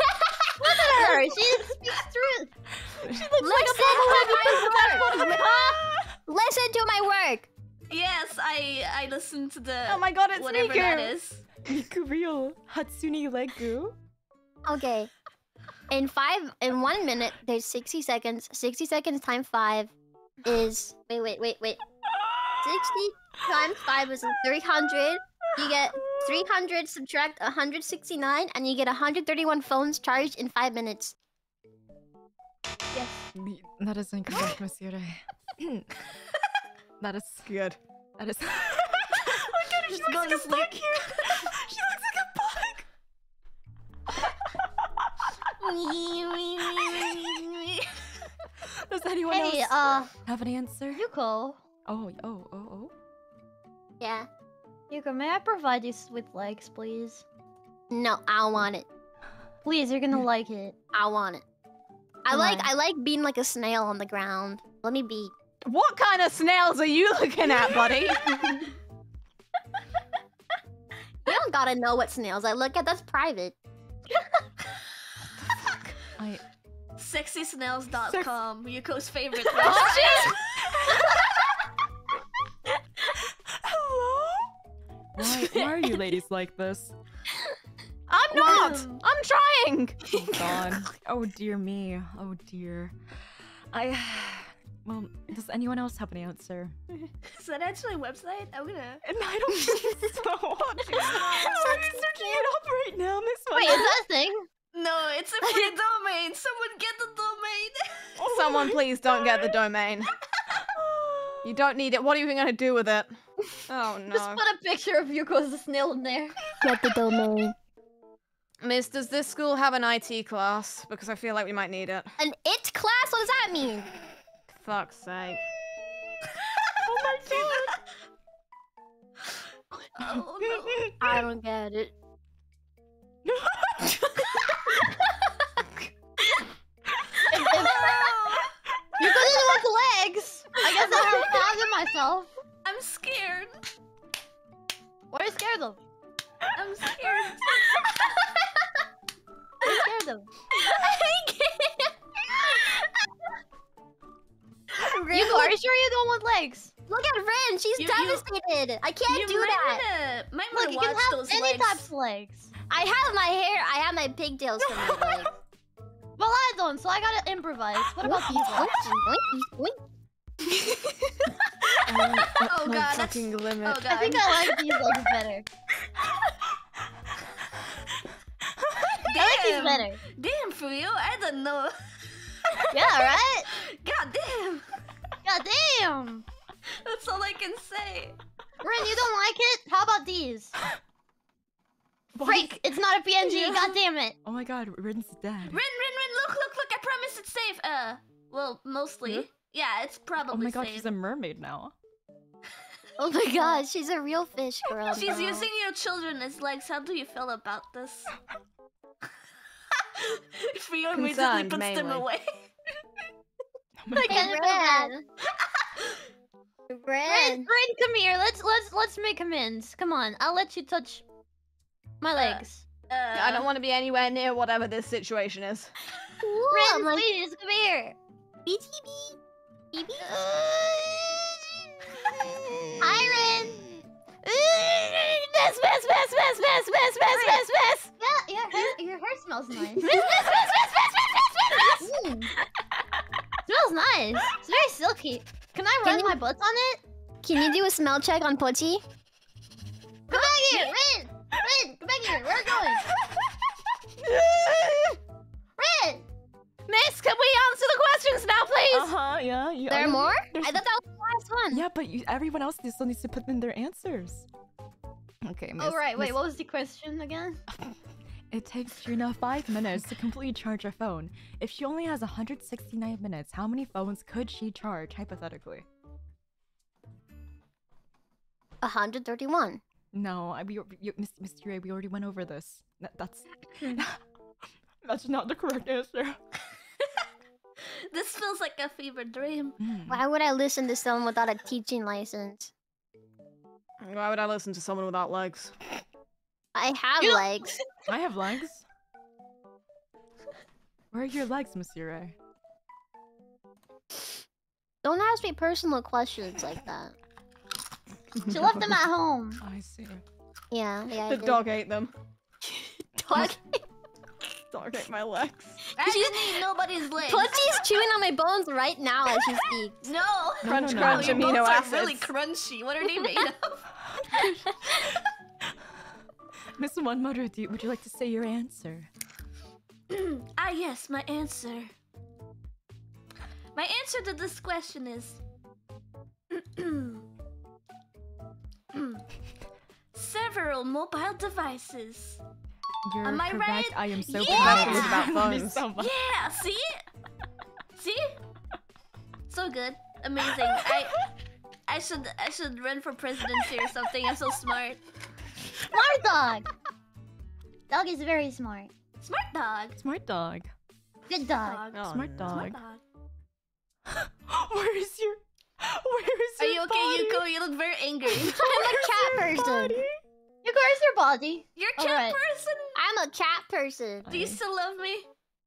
Look at her! She speaks truth! She looks like a bubble head! Listen to my work! Yes, I I listen to the... Oh my god, it's whatever Miku! That is. Miku real. Hatsune Legu. Okay. In five... In one minute, there's sixty seconds. sixty seconds times five is... Wait, wait, wait, wait. sixty times five is three hundred. You get... three hundred subtract one hundred sixty-nine, and you get one hundred thirty-one phones charged in five minutes. Yes. That is incorrect, Miss Yurei. That is good. That is. Look at her. She looks like a bug here. She looks like a bug. Does anyone hey, else uh, have an answer? Yuko. Oh, oh, oh, oh. Yeah. Yuko, may I provide you with likes, please? No, I want it. Please, you're gonna like it. I want it. Come I like on. I like being like a snail on the ground. Let me be. What kind of snails are you looking at, buddy? You don't gotta know what snails I look at. That's private. I... sexy snails dot com, Yuko's favorite. Oh, shit! Hello? Why, why are you ladies like this? I'm not! Wow. I'm trying! Oh, God. Oh, dear me. Oh, dear. I... Well, does anyone else have an answer? Is that actually a website? I'm gonna... And I don't think so. Oh, I'm searching it up right now, Miss Wait, is that a thing? No, it's a free domain. Someone get the domain. Oh, someone please God. Don't get the domain. You don't need it. What are you gonna do with it? Oh, no. Just put a picture of Yuko as a snail in there. Get the domain. Miss, does this school have an I T class? Because I feel like we might need it. An I T class? What does that mean? Fuck's sake. Oh my God. Oh no. I don't get it. if, if, you couldn't work legs. I guess I don't imagine myself. I'm scared. What are you scared of? I'm scared. I'm scared of. You are you sure you don't want legs? Look at Rin, she's you, devastated. You, I can't do that. Might wanna, might Look, you can have any legs. types of legs. I have my hair. I have my pigtails for my legs. Well, I don't, so I gotta improvise. What about these legs? um, oh God, that's... Limit. Oh God. I think I like these legs better. Damn. I like these better. Damn, Fuyo, I don't know. Yeah, right? God damn. God damn. That's all I can say. Rin, you don't like it? How about these? Freak! It's not a P N G, yeah. God damn it. Oh my God, Rin's dead. Rin, Rin, Rin, look, look, look, I promise it's safe. Uh, well, mostly. Really? Yeah, it's probably safe. Oh my God, safe. She's a mermaid now. Oh my God, she's a real fish girl. She's now. using your children as legs. How do you feel about this? Fuyo immediately puts mainly. them away. Look at Rin. Rin, Rin, come here. Let's let's let's make amends. Come on, I'll let you touch my legs. Uh, uh, I don't want to be anywhere near whatever this situation is. Rin, like... please come here. B T B. B T B. Hi, Rin. Miss, miss, miss, miss, miss, miss, miss, miss, miss. Yeah, your hair, your hair smells nice. Miss, miss, miss, miss, miss, miss, miss, miss. Smells nice. It's very silky. Can I run Can you... my butts on it? Can you do a smell check on Pochi? Come back here, Rin! Rin, come back here. Where are we going? Rin! Miss, can we answer the questions now, please? Uh-huh, yeah. You, there are you, more? There's... I thought that was the last one. Yeah, but you, everyone else still needs to put in their answers. Okay, Miss. Oh, right. Miss... Wait, what was the question again? It takes Juna five minutes to completely charge her phone. If she only has one hundred sixty-nine minutes, how many phones could she charge, hypothetically? one hundred thirty-one. No, I we, you, Miss Yurei, we already went over this. That, that's... that's not the correct answer. This feels like a fever dream. Mm. Why would I listen to someone without a teaching license? Why would I listen to someone without legs? I have you legs. I have legs. Where are your legs, Miss Yurei? Don't ask me personal questions like that. She no. left them at home. I see. Yeah, yeah. The I dog did. ate them. Dog ate Dog ate my legs. I didn't eat nobody's legs. Pochi's chewing on my bones right now as she speaks. No. no crunch, no, no, crunch, no. Your amino bones acids. Are really crunchy. What are they made of? Miss Wanmaru, do you, would you like to say your answer? Ah, yes, my answer. My answer to this question is... several mobile devices. You're Am I correct. right? I am so yeah! confused about phones. So yeah, see? See? So good. Amazing. I... I should I should run for presidency or something. I'm so smart. Smart dog. Dog is very smart. Smart dog. Smart dog. Good dog. dog. Smart dog. Smart dog. Where is your? Where is Are your? Are you okay, body? Yuko? You look very angry. I'm a cat person. Yuko, where's your body? You're a cat right. person. I'm a cat person. Do you still love me?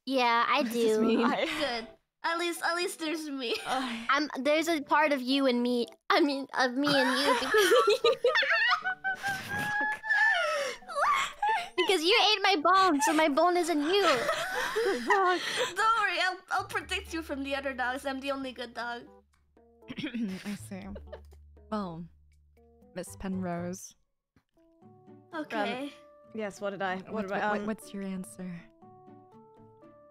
Yeah, I do. Good. At least, at least there's me. I'm, there's a part of you and me. I mean, of me and you. Because, because you ate my bone, so my bone isn't you. Don't worry, I'll, I'll protect you from the other dogs. I'm the only good dog. I see. Well, Miss Penrose. Okay. Um, yes, what did I? What, what did I? Um, what's your answer?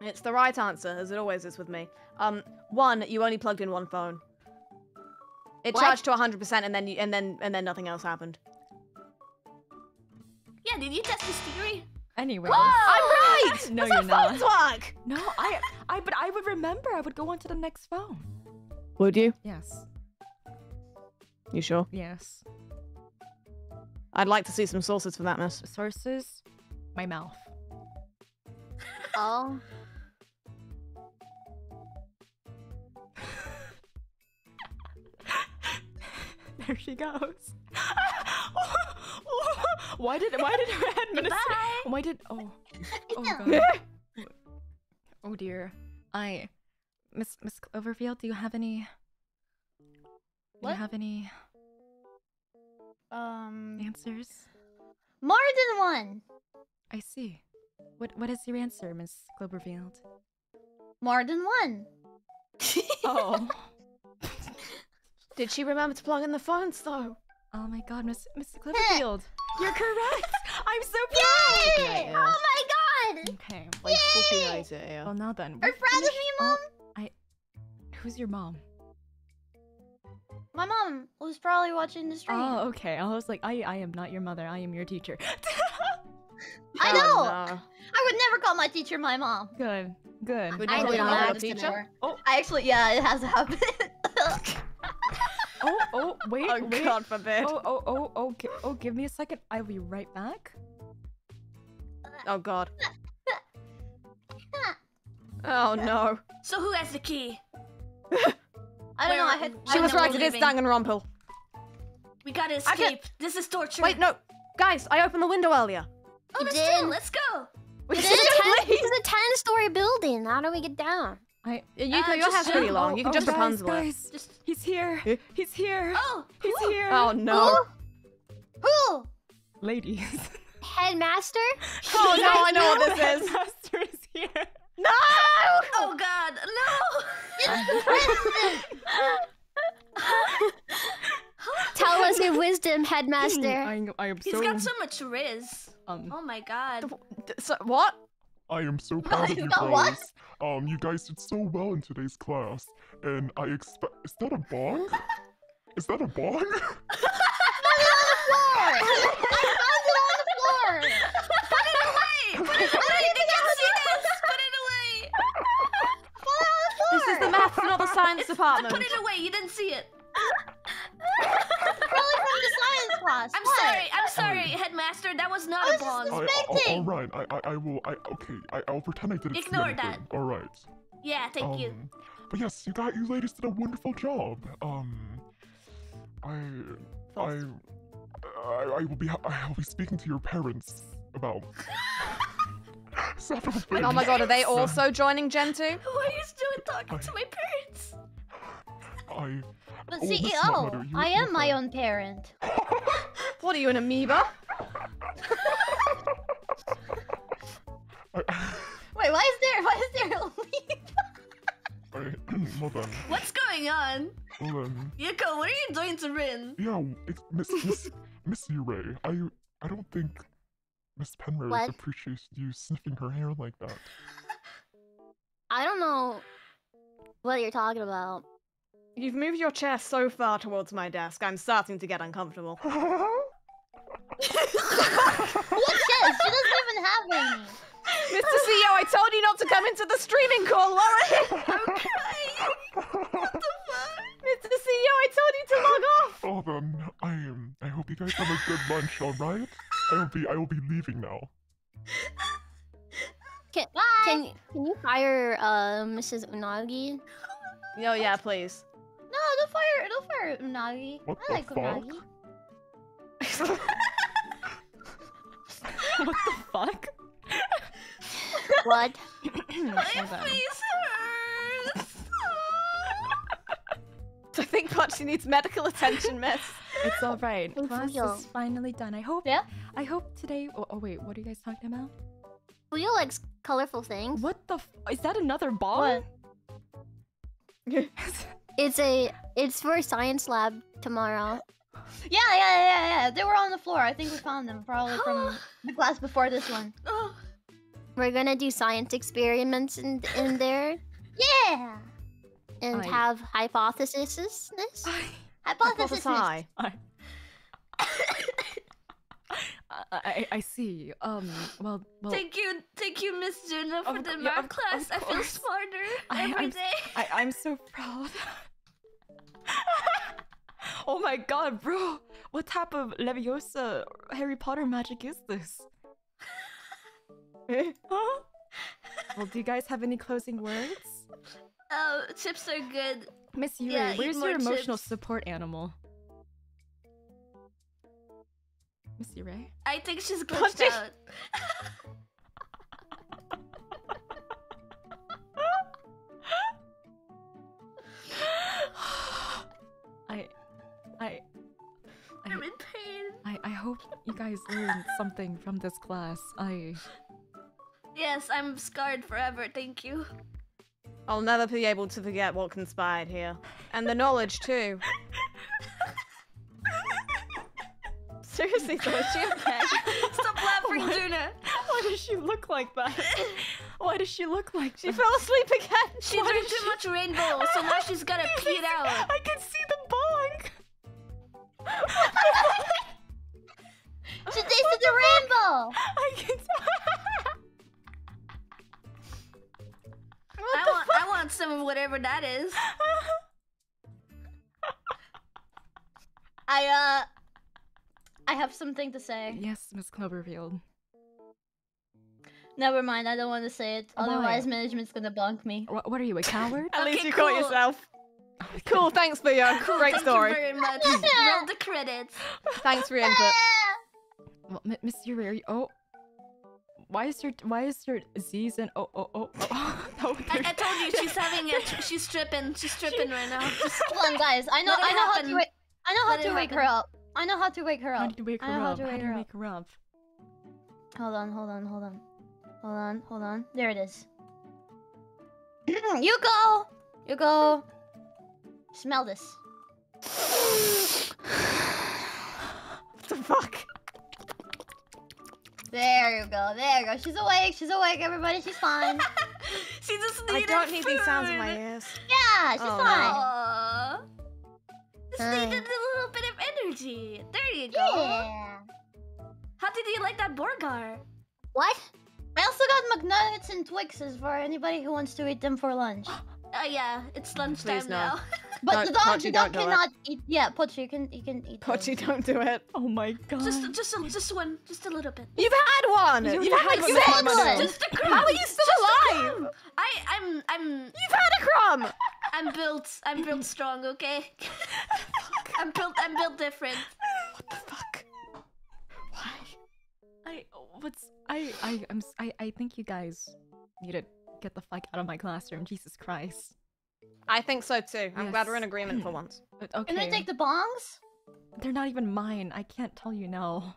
It's the right answer, as it always is with me. Um, one, you only plugged in one phone. It what? Charged to one hundred percent, and then you, and then and then nothing else happened. Yeah, did you test this theory? Anyway, I'm right. No, that's you're not. Work. No, I, I, but I would remember. I would go on to the next phone. Would you? Yes. You sure? Yes. I'd like to see some sources for that, miss. Sources? My mouth. Oh. There she goes. Why did why did her administer? Why did oh oh god. Oh dear. I Miss Miss Cloverfield, do you have any? What? Do you have any? Um. Answers? More than one. I see. What What is your answer, Miss Cloverfield? More than one. Oh. Did she remember to plug in the phones, though? Oh my god, Miss Miss Cloverfield, you're correct. I'm so proud. Yay! Yeah, yeah. Oh my god. Okay. Like, Yay! It, yeah. Well, now then. Are you proud of me, mom? Oh, I. Who's your mom? My mom was probably watching the stream. Oh, okay. I was like, I I am not your mother. I am your teacher. I know. Oh, no. I would never call my teacher my mom. Good, good. I, would I did not have a teacher. Oh, I actually, yeah, it has happened. oh, oh, wait, oh, wait. God forbid. Oh, oh, oh, oh, oh, give me a second. I'll be right back. Oh God. Oh no. So who has the key? I don't Where, know, I had... She I was right, it is Danganronpa. We gotta escape. Can... This is torture. Wait, no. Guys, I opened the window earlier. Oh, that's true. Let's go. We this, is ten, this is a ten-story building. How do we get down? I, you uh, your hair's pretty long. Oh, you can oh, just Rapunzel it. Just... He's here. Eh? He's here. Oh, he's who? here. Oh, no. Who? who? Ladies. Headmaster? Oh, no, I know what this is. Headmaster is here. No! Oh god, no! It's the president! Tell us your wisdom, headmaster. I, I am He's so... got so much riz. Um, oh my god. So, what? I am so proud of you guys. What? Um, you guys did so well in today's class. And I expect... Is that a bong? Is that a bong? I found it on the floor! I found it on the floor! Put it away! Put it away! They can't see this! Put it away! Fall out of the floor! This is the math and not the science it's, department. Put it away! You didn't see it. Probably from the science class. I'm what? sorry. I'm sorry, um, headmaster. That was not I was a bong. All right. I, I I will. I okay. I, I'll pretend I didn't. Ignore see that. All right. Yeah. Thank um, you. But yes, you got you ladies did a wonderful job. Um, I I I, I will be I will be speaking to your parents about. Oh my god, are they also joining Gen two? Why are you still talking I, to my parents? I... But oh, C E O, I am my own parent. What are you, an amoeba? I, Wait, why is there... Why is there an amoeba? Alright, hold on. What's going on? Hold on. Yuko, what are you doing to Rin? Yeah, it's Miss... Miss, Miss Yurei, I... I don't think... Miss Penrose what? appreciates you sniffing her hair like that. I don't know what you're talking about. You've moved your chair so far towards my desk, I'm starting to get uncomfortable. What chair? She doesn't even have any. Mister C E O, I told you not to come into the streaming call, Lauren! I'm crying! What the fuck? Mister C E O, I told you to log off! have um I am I hope you guys have a good lunch, alright? I will be I will be leaving now. Can Bye. can can you fire uh Missus Unagi? No, yeah, please. No, don't fire don't fire Unagi. What I the like fuck? Unagi. What the fuck? What? My face hurts. I think Pochi needs medical attention, miss. It's all right. It's Class Fuyo. is finally done. I hope. Yeah. I hope today. Oh, oh wait, what are you guys talking about? Fuyo likes colorful things. What the? F is that another ball? What? It's a. It's for science lab tomorrow. Yeah, yeah, yeah, yeah. They were on the floor. I think we found them. Probably from the class before this one. We're gonna do science experiments in in there. Yeah. And I... have hypotheses. I... Hypothesis. I... I... I I see. Um. Well. well... Thank you, thank you, Miss Juna, for of, the math yeah, of, class. Of I feel smarter I, every I'm, day. I, I'm so proud. Oh my god, bro! What type of Leviosa Harry Potter magic is this? Eh? Huh? Well, do you guys have any closing words? Oh, chips are good. Miss Yuri, yeah, where's your emotional chips. support animal? Miss Yuri? I think she's glitched Pochi. out. I... I... I, I'm in pain. I, I hope you guys learned something from this class. I... Yes, I'm scarred forever, thank you. I'll never be able to forget what conspired here. And the knowledge, too. Seriously, though, is she okay? Stop laughing, Why? Juna! Why does she look like that? Why does she look like that? She fell asleep again! She Why drank too she... much rainbow, so now she's gotta pee it out! I can see the bong! She tasted what the, the rainbow! I can I want, I want some of whatever that is. I, uh... I have something to say. Yes, Miss Cloverfield. Never mind, I don't want to say it. Otherwise, Why? management's gonna bonk me. What, what are you, a coward? At okay, least you cool. caught yourself. Cool, thanks for your cool, great thank story. Thank you very much. Roll the credits. Thanks for your input. Well, Miss Yurei, oh... Why is your why is your Z's and oh oh oh oh? No, I, I told you she's having it. She's stripping. She's stripping she, right now. Just hold on, guys. I know. I know happen. how to. Wake, I know how to wake happen. her up. I know how to wake her up. How do you wake her up? How do you wake her up? Hold on, hold on, hold on, hold on, hold on. There it is. You go. You go. Smell this. What the fuck? There you go, there you go. She's awake, she's awake, everybody, she's fine. She just needed I don't need food. these sounds in my ears. Yeah, she's oh, fine. Aww. Just Hi. needed a little bit of energy. There you go. Yeah. How did you like that Borgar? What? I also got McNuggets and Twixes for anybody who wants to eat them for lunch. Oh uh, yeah, it's lunchtime Please, no. now. But don't, the dog, Pochi, the dog cannot it. eat. Yeah, Pochi, you can, you can eat. Pochi, those. don't do it. Oh my god. Just, just, a, just one, just a little bit. You've had one. You've, You've had, had one. Had one. Just a crumb. How are you still just alive? I, I'm, I'm. You've had a crumb. I'm built. I'm built strong. Okay. I'm built. I'm built different. What the fuck? Why? I. What's? I. I. I'm. I. I think you guys need it. Get the fuck out of my classroom, Jesus Christ. I think so too. I'm yes. glad we're in agreement for once. Okay. Can I take the bongs? They're not even mine. I can't tell you now.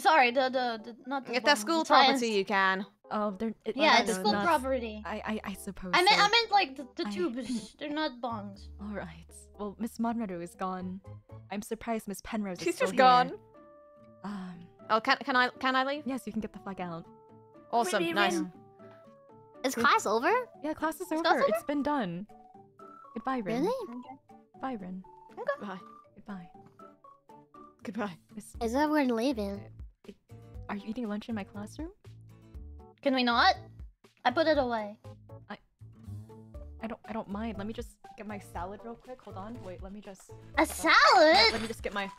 Sorry, the the, the not the If bongs. they're school property, you can. Oh, they're it, yeah, it's no, school not, property. I, I I suppose. I meant so. I meant like the, the I... tubes. They're not bongs. All right. Well, Miss Monmaru is gone. I'm surprised Miss Penrose She's is still just gone. Here. Um. Oh, can can I can I leave? Yes, you can get the fuck out. Awesome. Wait, nice. Wait, wait. Is class over? Yeah, class is, is over. Class over. It's been done. Goodbye, Rin. Really? Goodbye, Rin. Okay. Goodbye. Goodbye. Goodbye. Miss... Is everyone leaving? Are you eating lunch in my classroom? Can we not? I put it away. I. I don't I don't mind. Let me just get my salad real quick. Hold on. Wait, let me just A salad? Uh, let me just get my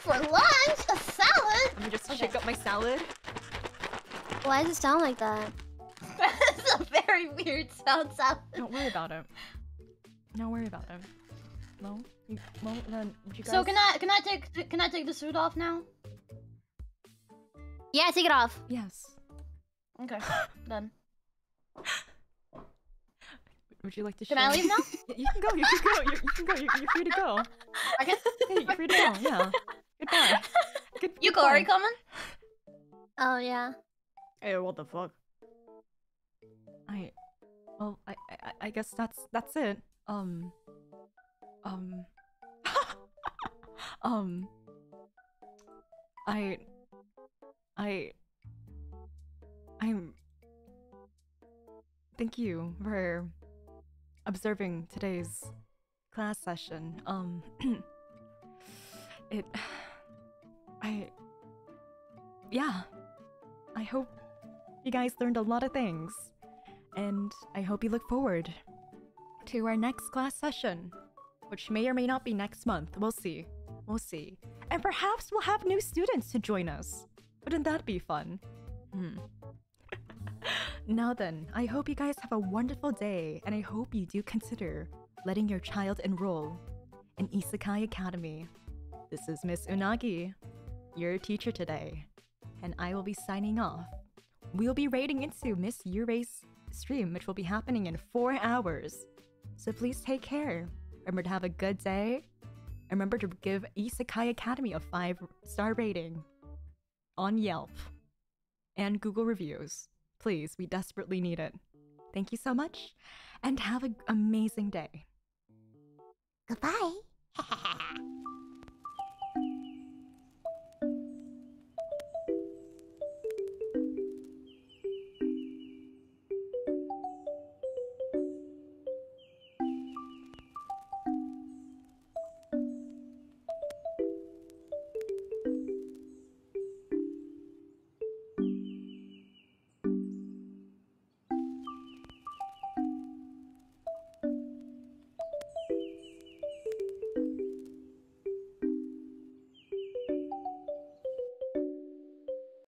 For lunch? A salad? Let me just okay. shake up my salad. Why does it sound like that? That's a very weird sound salad. Don't worry about it. Don't worry about it. No? No then you guys... So can I can I take can I take the suit off now? Yeah, take it off. Yes. Okay, done. Would you like to show? Can I leave now? You can go, you can go, you, you can go, you're, you're free to go. I guess hey, you're free to go, yeah. Goodbye. Good, you goodbye. Go, are you coming? Oh, yeah. Hey, what the fuck? I... Well, I, I, I guess that's, that's it. Um... Um... um... I... I... I'm... Thank you for... observing today's class session. Um, it, I, yeah, I hope you guys learned a lot of things, and I hope you look forward to our next class session, which may or may not be next month. We'll see. We'll see. And perhaps we'll have new students to join us. Wouldn't that be fun? Hmm. Now then, I hope you guys have a wonderful day, and I hope you do consider letting your child enroll in Isekai Academy. This is Miss Unagi, your teacher today, and I will be signing off. We'll be raiding into Miss Yurei's stream, which will be happening in four hours. So please take care. Remember to have a good day. And remember to give Isekai Academy a five star rating on Yelp and Google Reviews. Please, we desperately need it. Thank you so much, and have an amazing day. Goodbye.